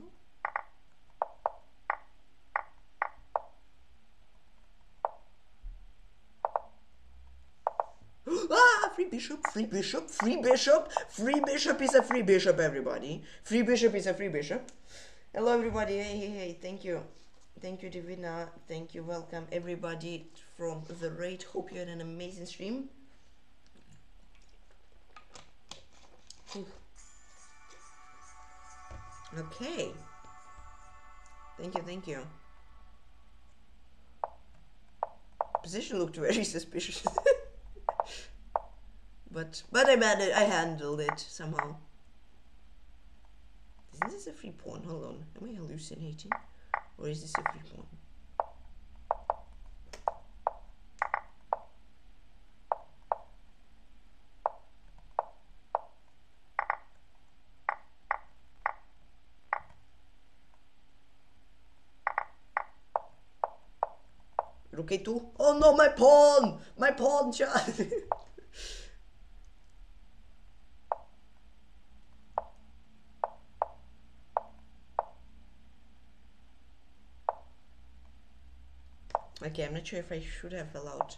Ah, free bishop, free bishop, free bishop, free bishop is a free bishop, everybody. Free bishop is a free bishop. Hello, everybody. Hey, hey, hey. Thank you. Thank you, Divina. Thank you. Welcome, everybody, from the raid. Hope you had an amazing stream. Okay. Thank you, thank you. Position looked very suspicious. But I handled it somehow. Isn't this a free pawn? Hold on. Am I hallucinating? Or is this a free pawn? Okay, two. Oh no, my pawn! My pawn, child! Okay, I'm not sure if I should have allowed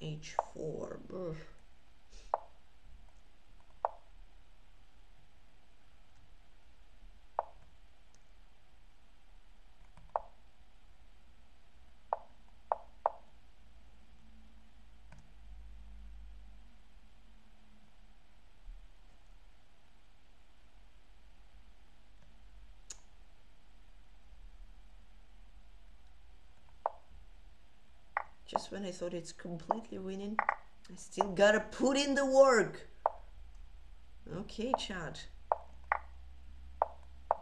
H4. Ugh. Just when I thought it's completely winning, I still gotta put in the work. Okay, Chad.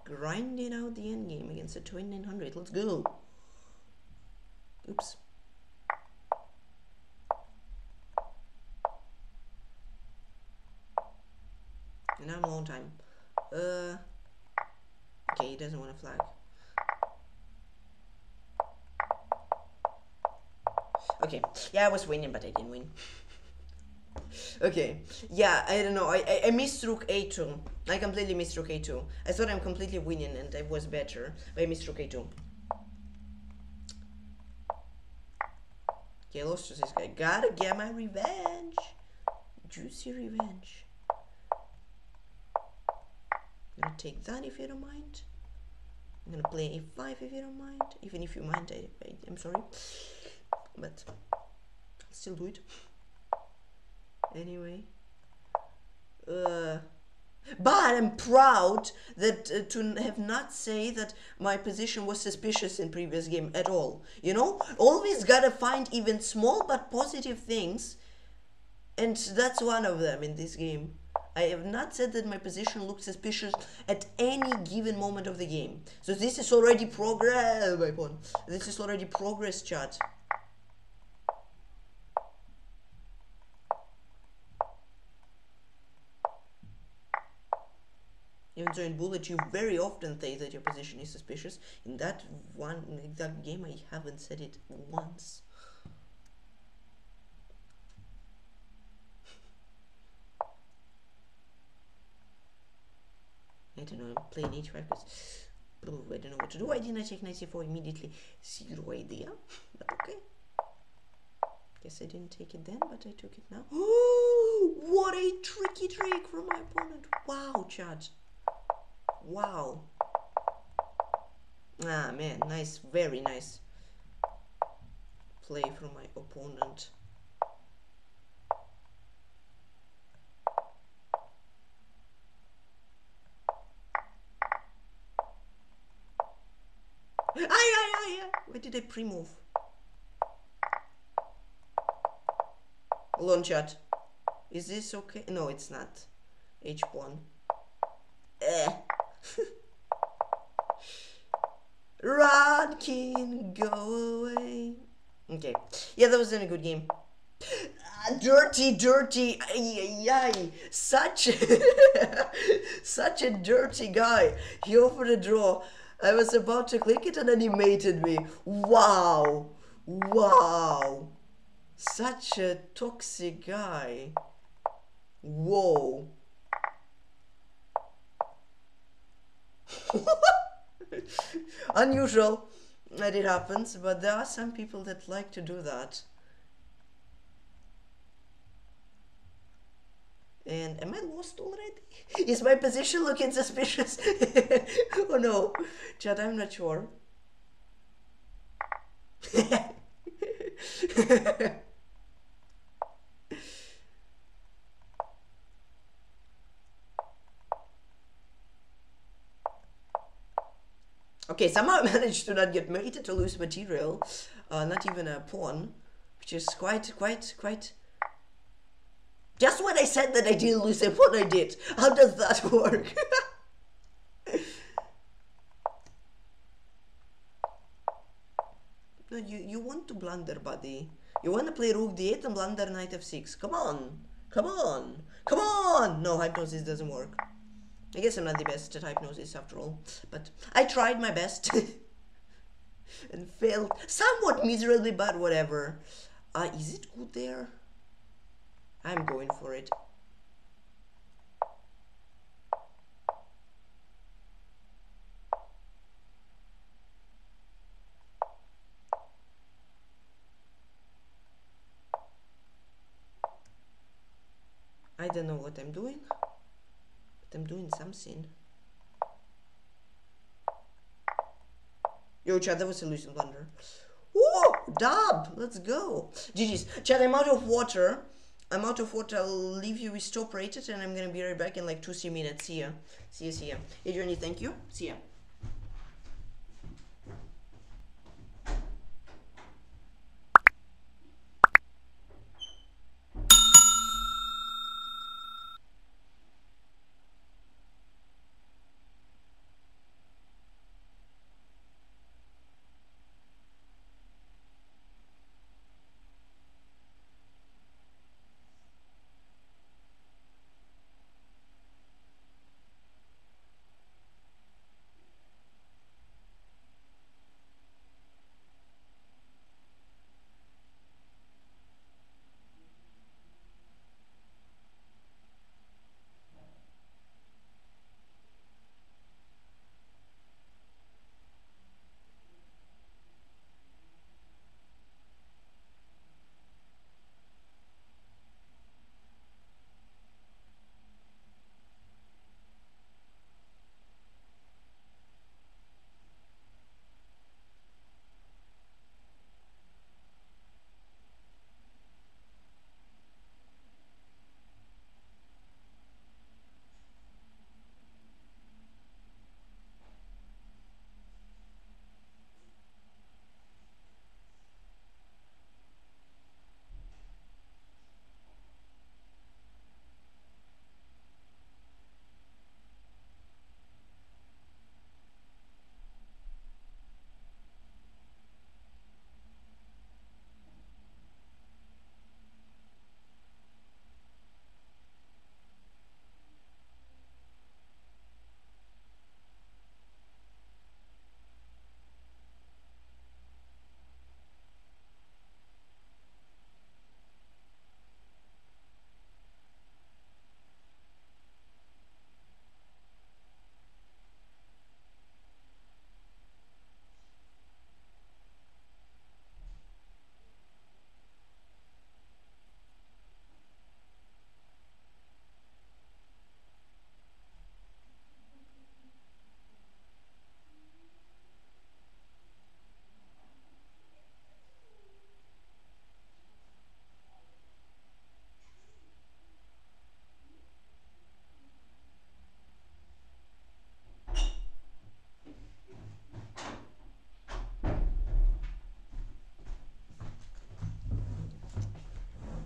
Grinding out the endgame against a 2900. Let's go. Oops. And I'm on time. Okay, he doesn't want to flag. Okay, yeah, I was winning, but I didn't win. Okay, yeah, I don't know, I misrook A2. I completely misrook A2. I thought I'm completely winning and I was better, but I misrook A2. Okay, I lost to this guy. Gotta get my revenge. Juicy revenge. I'm gonna take that if you don't mind. I'm gonna play A5 if you don't mind. Even if you mind, I'm sorry. But I'll still do it anyway. But I'm proud that to have not say that my position was suspicious in previous game at all. You know, always gotta find even small but positive things, and that's one of them in this game. I have not said that my position looked suspicious at any given moment of the game. So this is already progress, my pawn. This is already progress, chat. Even though in bullet you very often say that your position is suspicious, in that one, in that game I haven't said it once. I don't know, I'm playing H5 because I don't know what to do. I didn't take knight C4 immediately. Zero idea, but okay. Guess I didn't take it then, but I took it now. Oh, what a tricky trick from my opponent. Wow, Chad. Wow. Ah, man, nice, very nice play from my opponent. Aye, aye, aye, aye. Why did I pre-move? Launch chat. Is this okay? No, it's not. H1. Run, king, go away. Okay, yeah, that was a good game. Dirty, dirty, ay, ay, ay. Such a dirty guy. He offered a draw. I was about to click it and animated me. Wow, wow. Such a toxic guy. Whoa. Unusual that it happens, but there are some people that like to do that. And am I lost already? Is my position looking suspicious? Oh no, chat, I'm not sure. Okay, somehow I managed to not get mated to lose material, not even a pawn, which is quite. Just when I said that I didn't lose a pawn, I did. How does that work? No, you want to blunder, buddy. You want to play rook d8 and blunder knight f6. Come on, come on, come on! No, hypnosis doesn't work. I guess I'm not the best at hypnosis after all, but I tried my best and failed somewhat miserably, but whatever. Is it good there? I'm going for it. I don't know what I'm doing. I'm doing something. Yo, chat, that was a losing blunder. Ooh, dub! Let's go! GG's. Chat, I'm out of water. I'm out of water. I'll leave you with top rated and I'm gonna be right back in like 2 minutes. See ya. See ya, see ya. Adrian, thank you. See ya.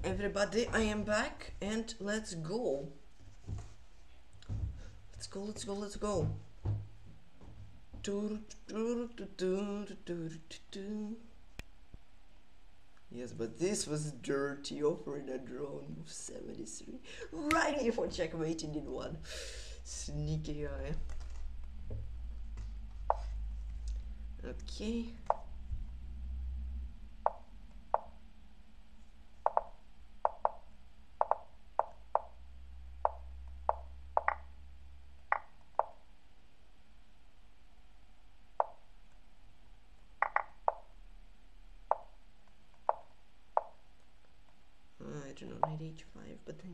Everybody, I am back and let's go. Let's go, let's go, let's go. Yes, but this was dirty, offering a drone of 73. Right before checkmating in one. Sneaky eye. Okay.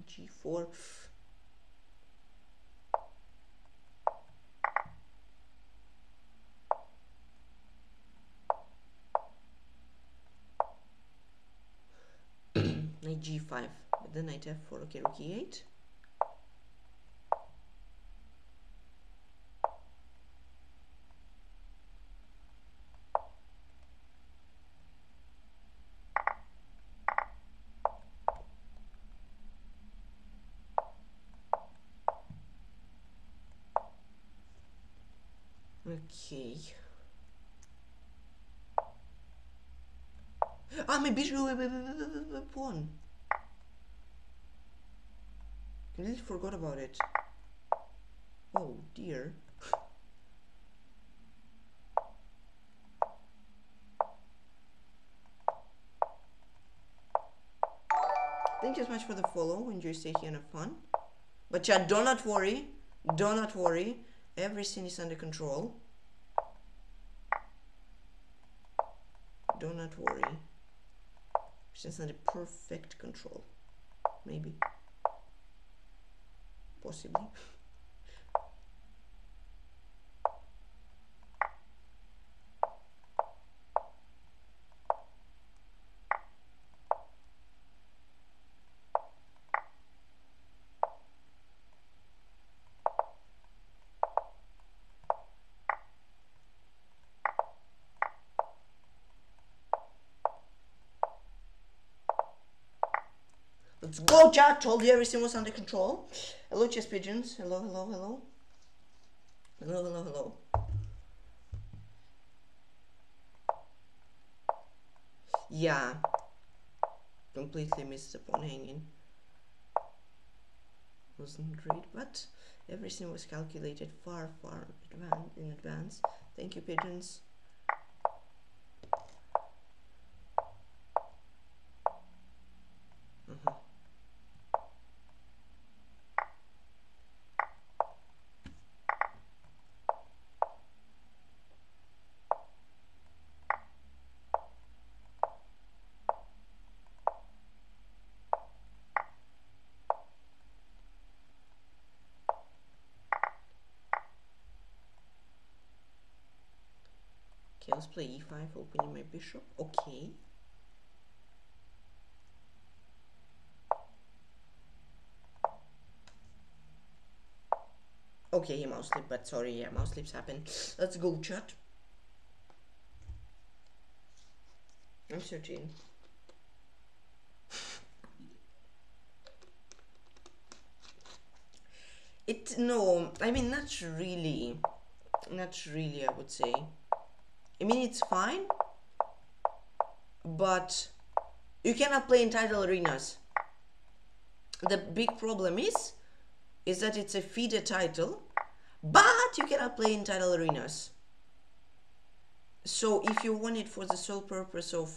G4 knight g5, but then knight f4, okay, rook e8. Okay. Ah, my bishop pawn. I really forgot about it. Oh dear. Thank you so much for the follow. Enjoy, stay here and have fun. But chat, do not worry. Do not worry. Everything is under control. Do not worry. It's just under perfect control. Maybe. Possibly. Let's go, chat! Told you everything was under control. Hello, chess pigeons. Hello, hello, hello. Hello, hello, hello. Yeah. Completely missed the pawn hanging. Wasn't great, but everything was calculated far, far in advance. Thank you, pigeons. Let's play e5, opening my bishop. Okay. Okay, yeah, mouse slip, but sorry, yeah, mouse slips happen. Let's go, chat. I'm searching. No, I mean, not really. Not really, I would say. I mean, it's fine, but you cannot play in titled arenas. The big problem is that it's a feeder title, but you cannot play in titled arenas. So if you want it for the sole purpose of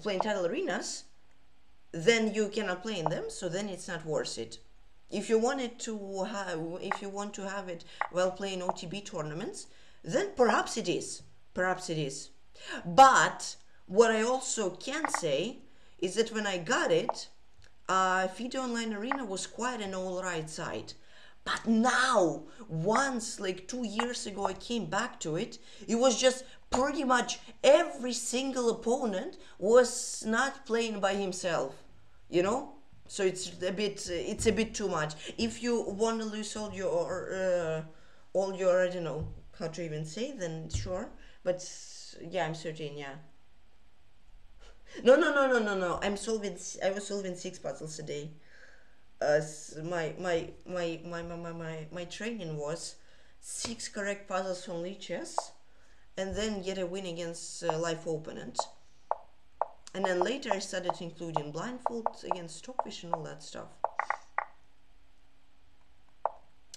playing titled arenas, then you cannot play in them. So then it's not worth it. If you want it to have, if you want to have it while playing OTB tournaments, then perhaps it is. Perhaps it is. But what I also can say is that when I got it, FIDE Online Arena was quite an all right site. But now, once like 2 years ago, I came back to it, it was just pretty much every single opponent was not playing by himself, you know? So it's a bit too much. If you want to lose all your, I don't know, how to even say, then sure. But yeah, I'm searching, yeah. No. I was solving 6 puzzles a day. My training was 6 correct puzzles from Lichess, and then get a win against a live opponent. And then later I started including blindfolds against Stockfish and all that stuff.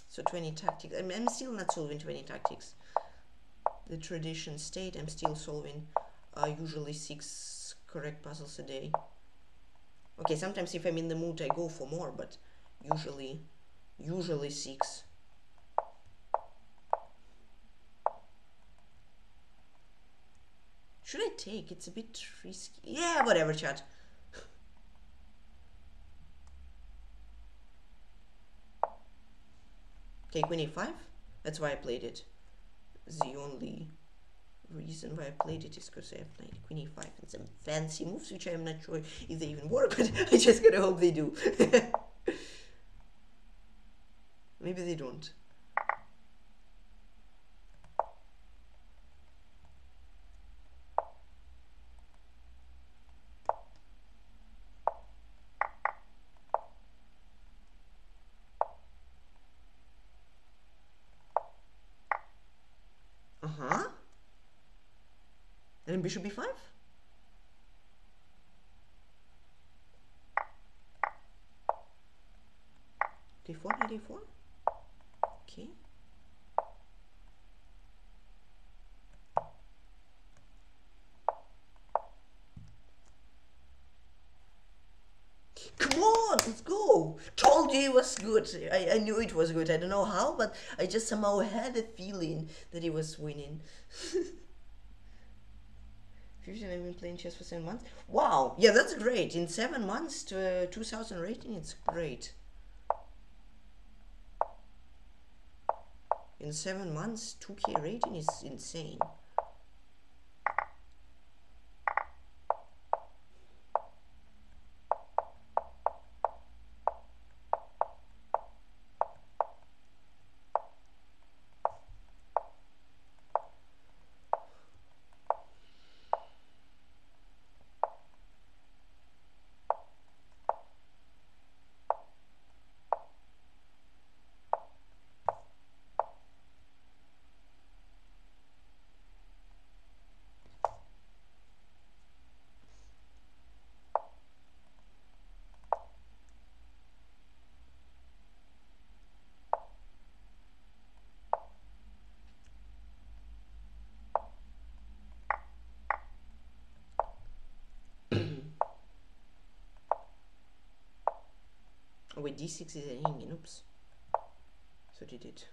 So 20 tactics. I mean, I'm still not solving 20 tactics. The tradition state, I'm still solving usually 6 correct puzzles a day. Okay, sometimes if I'm in the mood, I go for more, but usually 6. Should I take? It's a bit risky. Yeah, whatever, chat. Okay, queen a5, that's why I played it. The only reason why I played it is because I have knight queen e5 and some fancy moves which I'm not sure if they even work, but I just gotta hope they do. Maybe they don't. And bishop b5? d4, knight a4? Okay. Come on, let's go! Told you it was good. I knew it was good. I don't know how, but I just somehow had a feeling that it was winning. I've been playing chess for 7 months. Wow, yeah, that's great. In 7 months to 2000 rating, it's great. In 7 months, 2K rating is insane. Wait, d6 is a hanging, oops. So did it.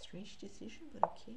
Strange decision, but okay.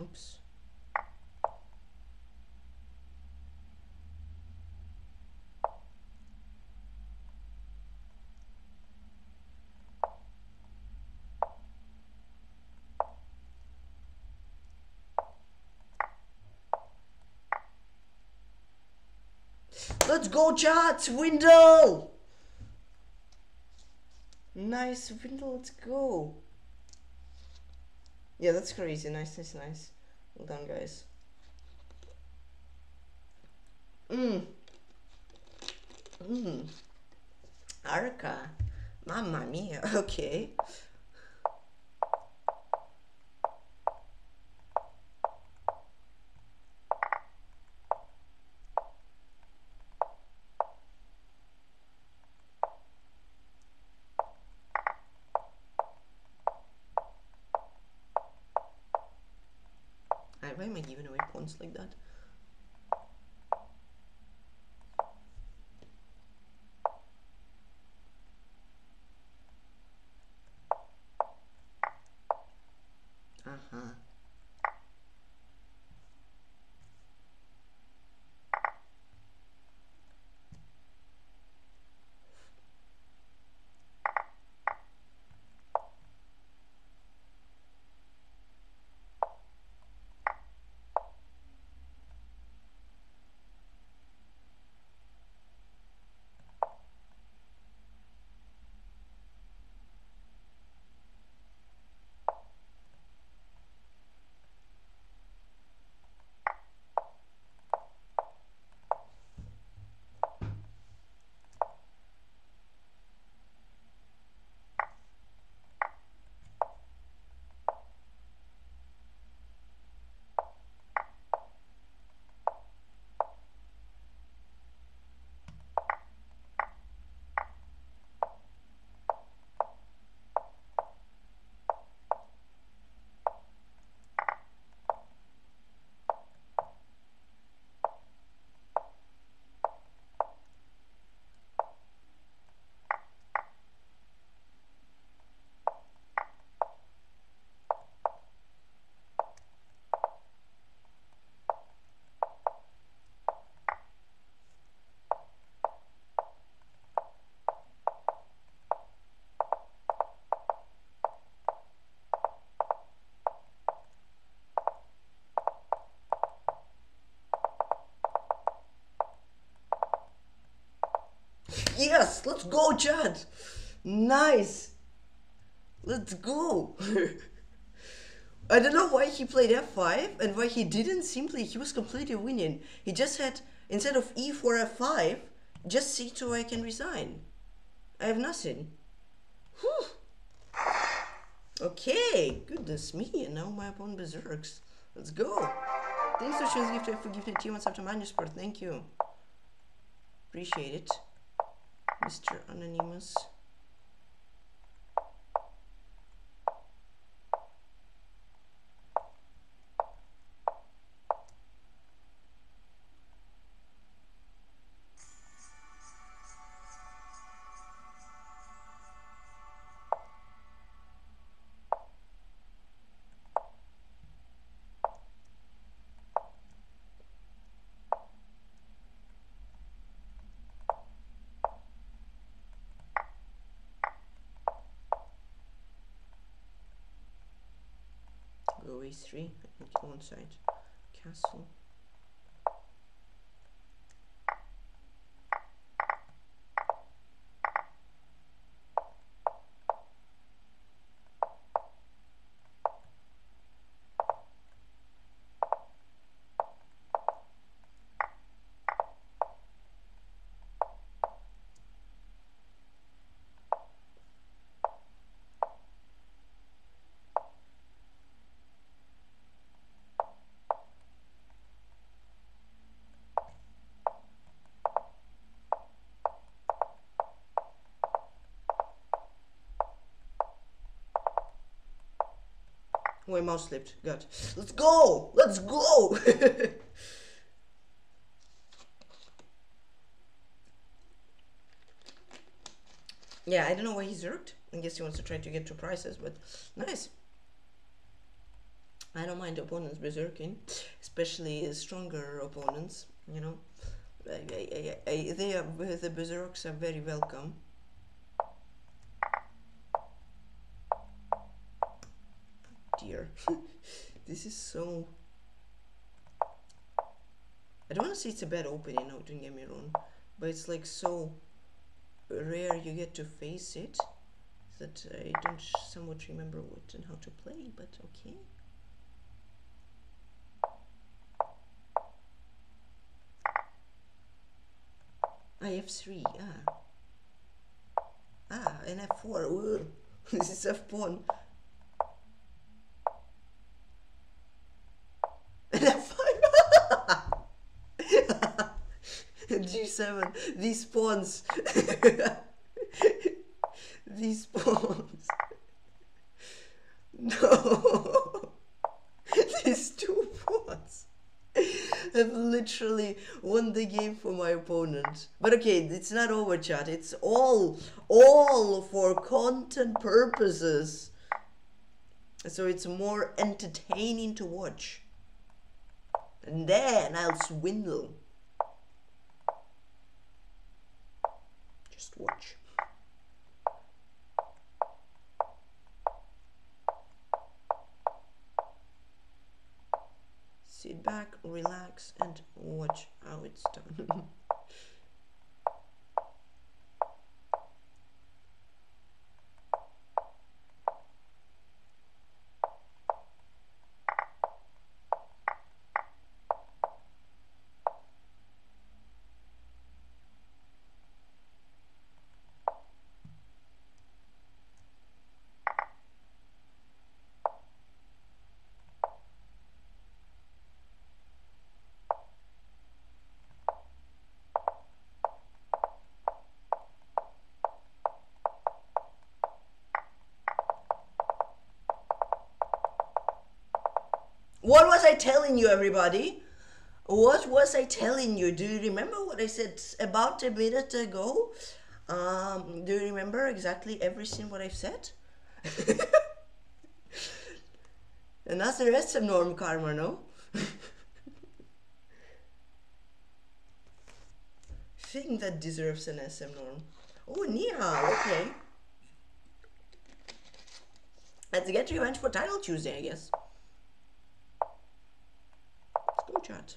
Oops. Let's go, chat! Window! Nice window, let's go. Yeah, that's crazy. Nice, nice, nice. Well done, guys. Arca. Mamma mia. Okay. Why am I giving away pawns like that? Yes, let's go, Chad. Nice. Let's go. I don't know why he played f5 and why he didn't simply, he was completely winning. He just had, instead of e4, f5, just c2, I can resign. I have nothing. Whew. Okay, goodness me, and now my opponent berserks. Let's go. Thanks for choosing gift for gifted team and subtle manuscript. Thank you. Appreciate it, Mr. Anonymous. A3, I can kill one side. Castle. Oh, my mouse slipped. God. Let's go! Let's go! Yeah, I don't know why he zerked. I guess he wants to try to get 2 prizes, but nice. I don't mind opponents berserking, especially stronger opponents, you know. The berserks are very welcome. This is so... I don't want to say it's a bad opening, no, don't get me wrong, but it's like so rare you get to face it that I don't somewhat remember what and how to play, but okay. I f3, ah. Ah, and f4, this is f-pawn. G7, these pawns. These pawns. No. These 2 pawns have literally won the game for my opponent. But okay, it's not over, chat. It's all for content purposes. So it's more entertaining to watch. And then I'll swindle. Just watch. Sit back, relax, and watch how it's done. What was I telling you, everybody? What was I telling you? Do you remember what I said about a minute ago? Do you remember exactly everything what I've said? And that's the rest of norm karma, no? Thing that deserves an SM norm. Oh, Nihal, okay. Let's get revenge for Title Tuesday, I guess. Chat.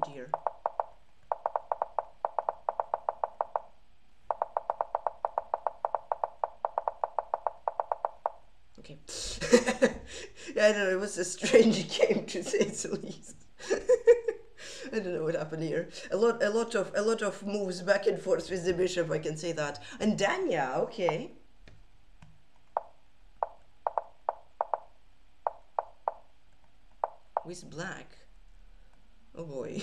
Oh dear. Okay. Yeah, I don't know, it was a strange game to say the least. I don't know what happened here. A lot of moves back and forth with the bishop, I can say that. And Danya, okay. With black. Oh boy.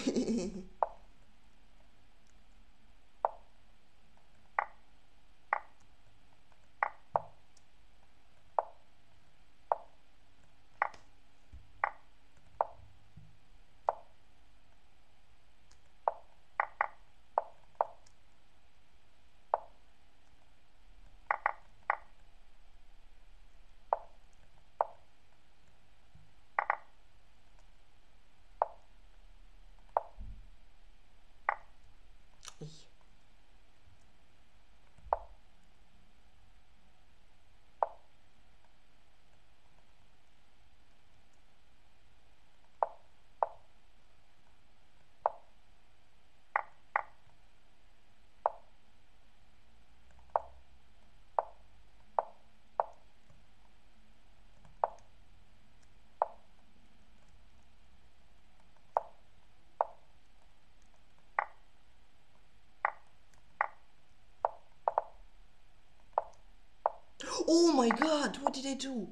Oh my god, what did I do?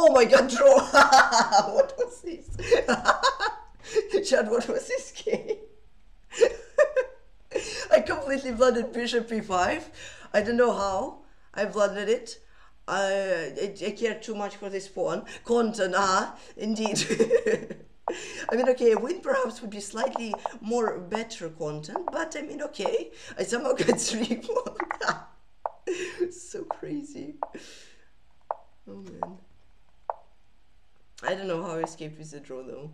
Oh my god, draw! What was this? Chad, what was this game? I completely blundered bishop e5. I don't know how I blundered it. I cared too much for this pawn. Content, ah, indeed. I mean, okay, a win perhaps would be slightly more better content, but I mean, okay. I somehow got 3-1. So crazy. Oh man. I don't know how I escaped with the draw though.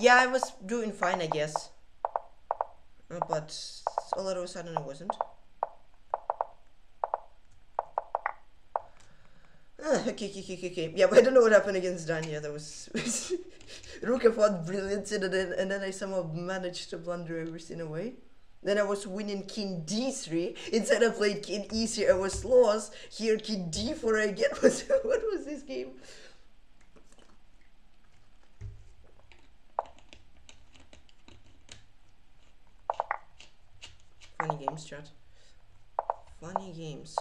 Yeah, I was doing fine, I guess, but all of a sudden I wasn't. Okay. Yeah, but I don't know what happened against Danya. That was Rook f1 brilliant, and then I somehow managed to blunder everything away. Then I was winning king d3. Instead of playing king e3, I was lost. Here king d4 again. What was this game? Funny games, chat. Funny games.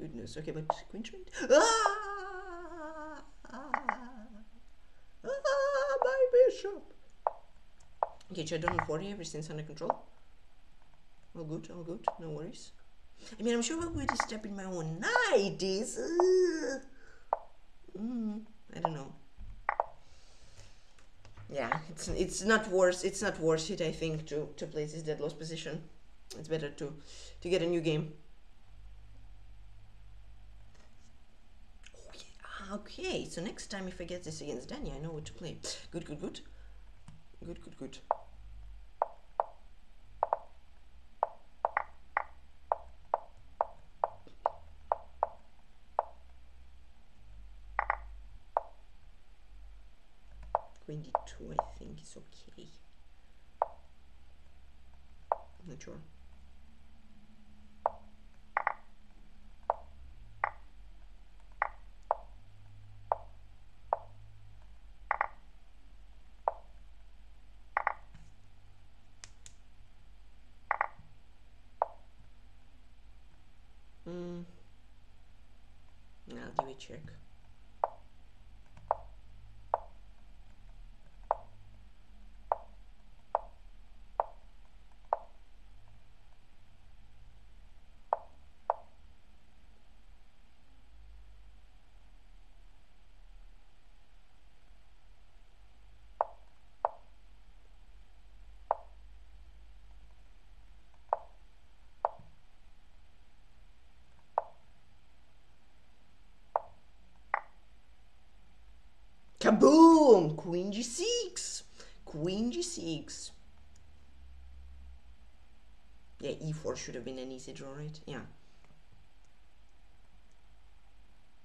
Goodness. Okay, but queen trade. My bishop. Okay, so I don't know 40. Everything's under control. All good, all good. No worries. I mean, I'm sure I'm going to step in my own knight. Is I don't know. Yeah, it's not worth it. I think to play this dead lost position. It's better to get a new game. Okay, so next time if I get this against Danya, I know what to play. Good, good, good. Good, good, good. Queen d2, I think, is okay. I'm not sure. Check. Kaboom! Queen g6! Queen g6. Yeah, e4 should have been an easy draw, right? Yeah.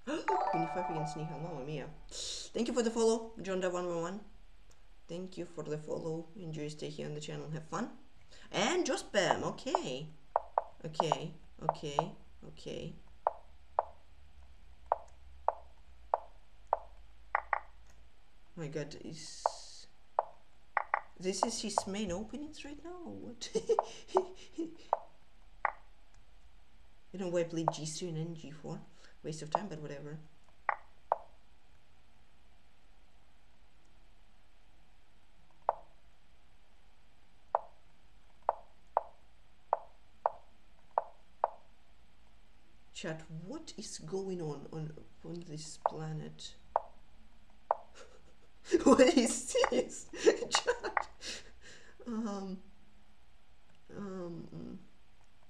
Queen e5 against Nihal, mamma mia. Thank you for the follow, JohnDa111. Thank you for the follow. Enjoy stay here on the channel, have fun. And Josper, okay. Okay, okay, okay. Oh my god, is this is his main openings right now? What? I don't know why I played G3 and then G4. Waste of time, but whatever. Chat, what is going on this planet? What is this?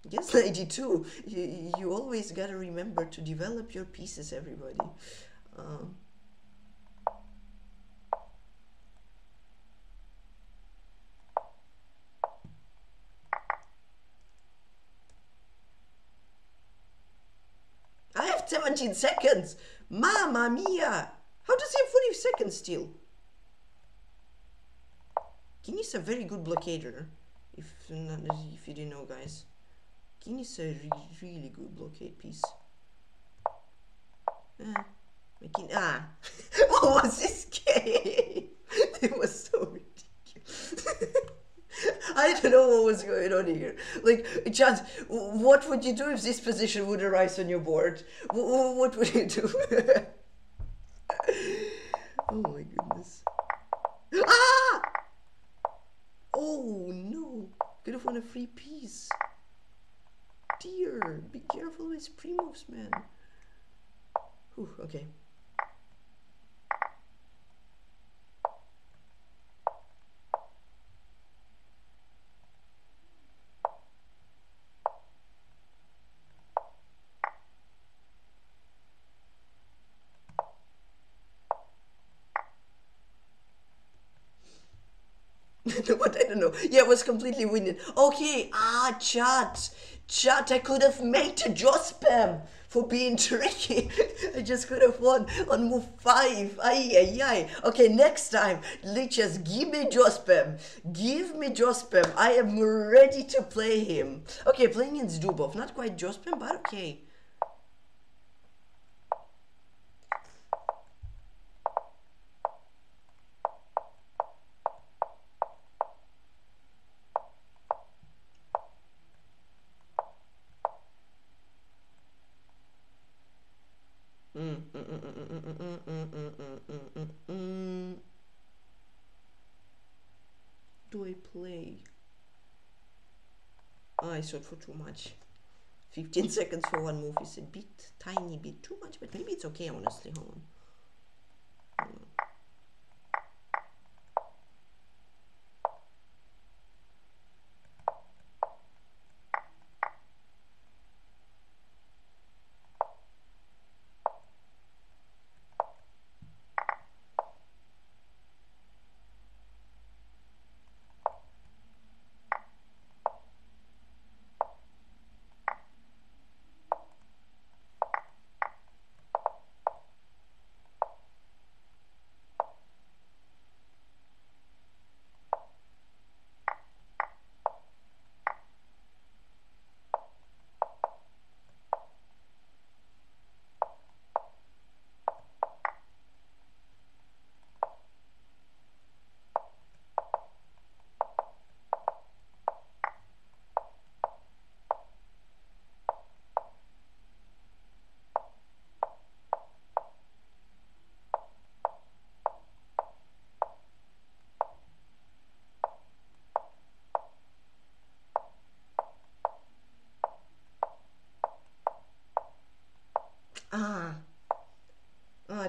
Yes, lady too. You always gotta remember to develop your pieces, everybody. I have 17 seconds. Mamma mia! How does he have 40 seconds still? King is a very good blockader, if you didn't know, guys. King is a really good blockade piece. What was this game? It was so ridiculous. I don't know what was going on here. Like, Chad, what would you do if this position would arise on your board? What would you do? Oh my goodness. Ah! Oh no! Could have won a free piece. Dear, be careful with pre-moves, man. Whew, okay. What don't know. Yeah, it was completely winded. Okay, chat, I could have mated Josper for being tricky. I just could have won on move 5. Ay, ay, ay. Okay, next time, Lichess, give me Josper. Give me Josper. I am ready to play him. Okay, playing in Dubov. Not quite Josper, but okay. Do I play? Oh, I sold for too much. 15 seconds for one move is a bit, tiny bit too much, but maybe it's okay, honestly. Hold on.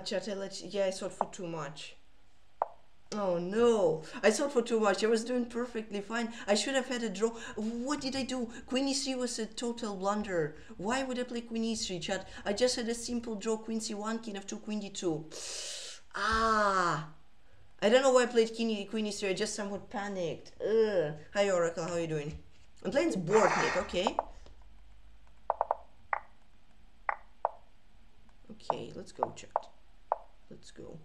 Chat, yeah, I sold for too much. Oh no, I sold for too much. I was doing perfectly fine. I should have had a draw. What did I do? Queen e3 was a total blunder. Why would I play queen e3, chat? I just had a simple draw, queen c1, king f2, queen d2. I don't know why I played queen e3. I just somewhat panicked. Hi Oracle, how are you doing? I'm playing Bortnik, okay. Okay, let's go, chat. Let's go.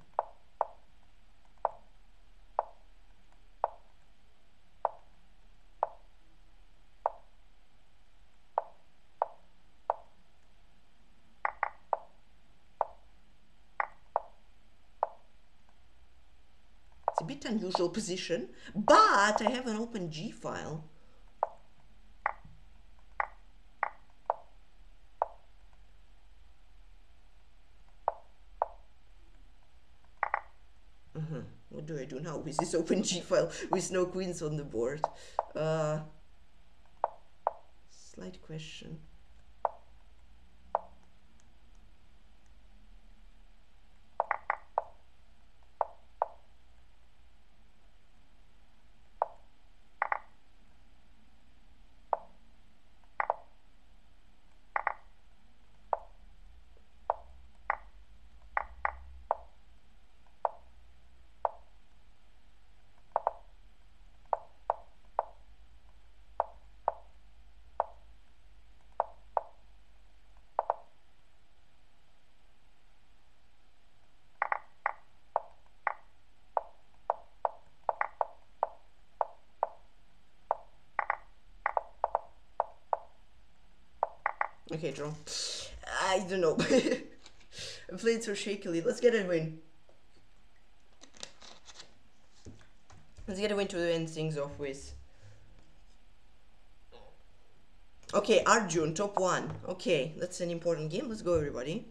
It's a bit unusual position, but I have an open G file. What do I do now with this open G file with no queens on the board? Slight question. Okay, draw. I don't know. I played so shakily. Let's get a win. Let's get a win to end things off with. Okay, Arjun, top 1. Okay, that's an important game. Let's go, everybody.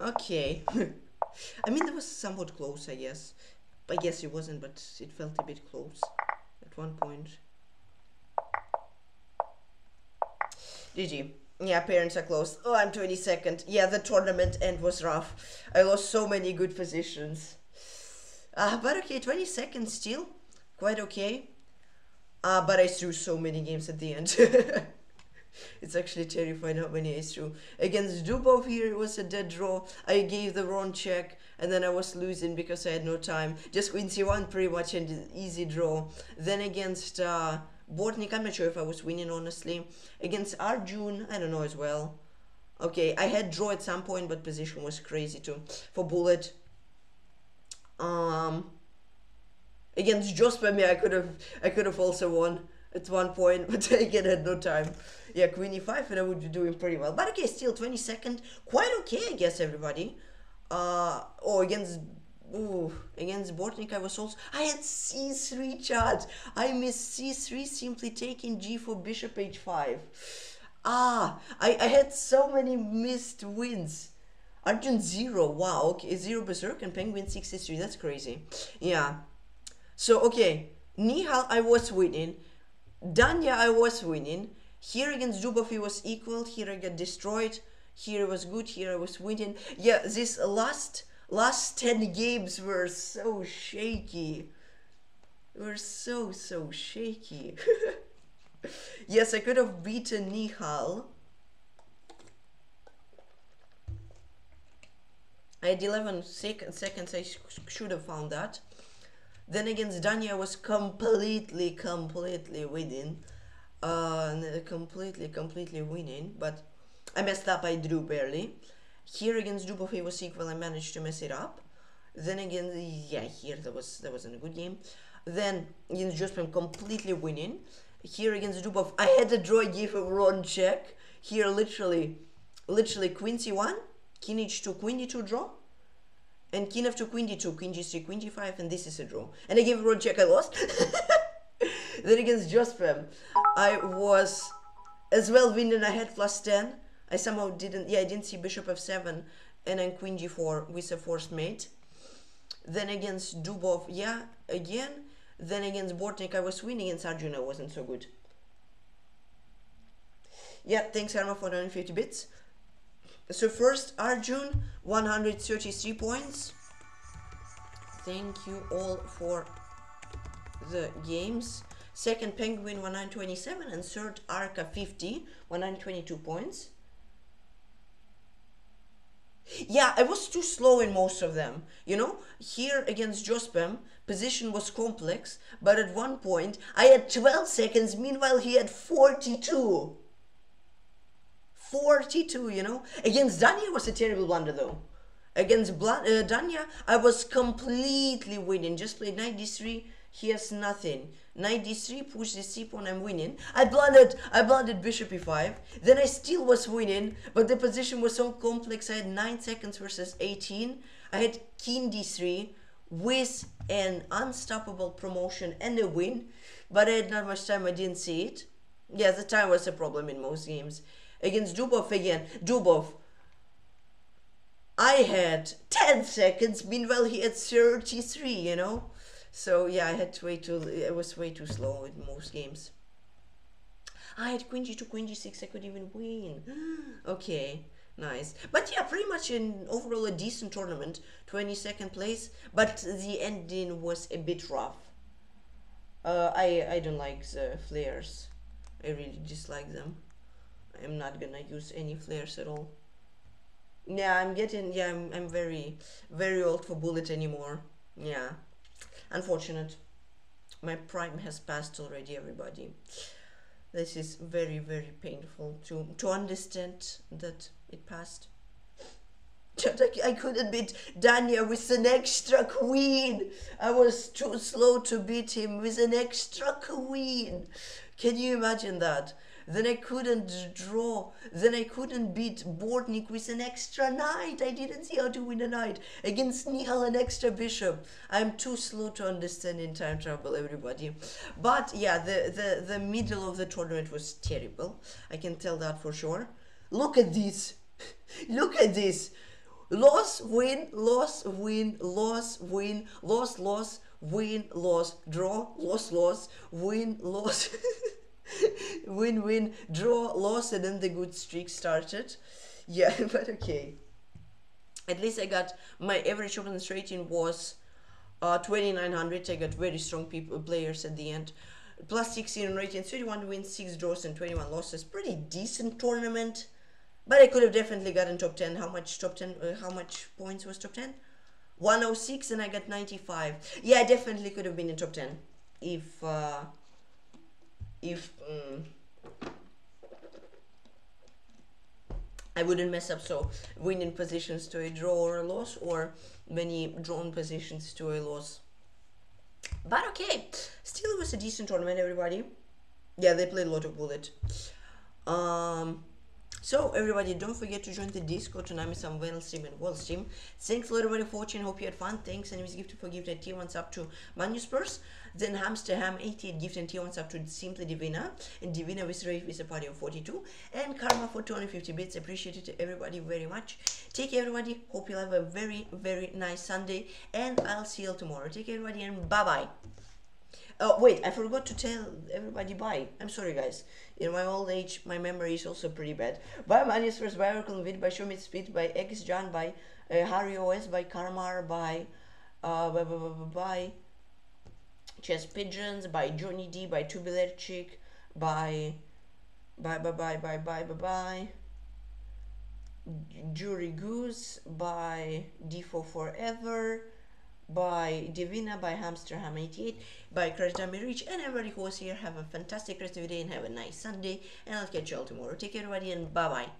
Okay. I mean, that was somewhat close, I guess. I guess it wasn't, but it felt a bit close at one point. GG. Yeah, parents are close. Oh, I'm 22nd. Yeah, the tournament end was rough. I lost so many good positions. But okay, 22nd still. Quite okay. But I threw so many games at the end. It's actually terrifying how many I threw. Against Dubov here, it was a dead draw. I gave the wrong check, and then I was losing because I had no time. Just Queen C1 pretty much an easy draw. Then against Bortnik, I'm not sure if I was winning, honestly. Against Arjun, I don't know as well. Okay, I had draw at some point, but position was crazy too. For Bullet. Against Josper, yeah, I could have also won at one point, but again, I had no time. Yeah, Queen E5, and I would be doing pretty well. But okay, still 22nd, quite okay, I guess, everybody. Oh, against Bortnik, I was also... I had C3 charge. I missed C3, simply taking G4, Bishop H5. I had so many missed wins. Arjun 0, wow, okay, 0 Berserk and Penguin 63, that's crazy. Yeah. So, okay, Nihal, I was winning. Danya, I was winning. Here against Dubov, it was equal. Here I got destroyed. Here it was good. Here I was winning. Yeah, these last 10 games were so shaky. Were so shaky. Yes, I could have beaten Nihal. I had 11 seconds. I should have found that. Then against Danya, I was completely winning. Completely winning, but I messed up, I drew barely. Here against Dubov, it was equal, I managed to mess it up. Then again, yeah, here that wasn't a good game. Then against Josper, I'm completely winning. Here against Dubov, I had a draw, give a wrong check. Here literally Queen C1, King H2, Queen D2 draw. And King F2, Queen D2, Queen G3, Queen G5, and this is a draw. And I gave a road check, I lost. Then against Josper, I was as well winning, I had plus 10. I somehow didn't, yeah, I didn't see Bishop F7, and then Queen G4 with a forced mate. Then against Dubov, yeah, again. Then against Bortnik, I was winning, and Arjun, I wasn't so good. Yeah, thanks Arma for 950 bits. So first, Arjun, 133 points. Thank you all for the games. Second, Penguin, 1927. And third, Arca, 50, 1922 points. Yeah, I was too slow in most of them. You know, here against Josper, position was complex. But at one point, I had 12 seconds. Meanwhile, he had 42. 42, you know. Against Danya was a terrible blunder, though. Against Danya, I was completely winning. Just played knight d3, he has nothing. Knight d3, push the c pawn, I'm winning. I blundered bishop e5. Then I still was winning, but the position was so complex. I had 9 seconds versus 18. I had king d3 with an unstoppable promotion and a win, but I had not much time. I didn't see it. Yeah, the time was a problem in most games. Against Dubov again. Dubov, I had 10 seconds. Meanwhile, he had 33. You know, so yeah, I was way too slow in most games. I had Queen G2, Queen G6. I could even win. Okay, nice. But yeah, pretty much in overall a decent tournament. 22nd place, but the ending was a bit rough. I don't like the flares. I really dislike them. I'm not gonna use any flares at all. Yeah, I'm very, very old for bullet anymore. Yeah, unfortunate. My prime has passed already, everybody. This is very, very painful to understand that it passed. I couldn't beat Danya with an extra queen. I was too slow to beat him with an extra queen. Can you imagine that? Then I couldn't draw. Then I couldn't beat Bortnik with an extra knight. I didn't see how to win a knight. Against Nihal, an extra bishop. I'm too slow to understand in time travel, everybody. But yeah, the middle of the tournament was terrible. I can tell that for sure. Look at this. Look at this. Loss, win, loss, win, loss, win, loss, loss, win, loss, draw, loss, win, loss, win, draw, loss, and then the good streak started. Yeah, but okay. At least I got my average opponent's rating was 2900. I got very strong players at the end. Plus 16 rating, 31 wins, 6 draws, and 21 losses. Pretty decent tournament. But I could have definitely gotten top 10. How much top 10? How much points was top 10? 106, and I got 95. Yeah, I definitely could have been in top 10 if I wouldn't mess up. So winning positions to a draw or a loss, or many drawn positions to a loss. But okay, still it was a decent tournament, everybody. Yeah, they played a lot of bullet. So everybody, don't forget to join the Discord to name some well stream and world stream. Thanks a lot everybody for watching. Hope you had fun. Thanks and gift for gift at T1s up to Manuspers, then Hamster Ham 88 gift and T1s up to Simply Divina, and Divina with Rave with a party of 42, and Karma for 250 bits. Appreciate it everybody very much. Take care everybody. Hope you'll have a very nice Sunday, and I'll see you all tomorrow. Take care everybody and bye bye. Oh wait, I forgot to tell everybody bye. I'm sorry guys. In my old age, my memory is also pretty bad. By Manius first, by Oracle Vid, by Shomit Speed, by X John, by Harry OS, by Karmar, by Chess Pigeons, by Johnny D, by Tubular Chick, by Jury Goose, by D4 Forever, by Divina, by HamsterHam88, by CrashDummyRich, and everybody who was here, have a fantastic rest of the day and have a nice Sunday, and I'll catch you all tomorrow. Take care everybody and bye bye.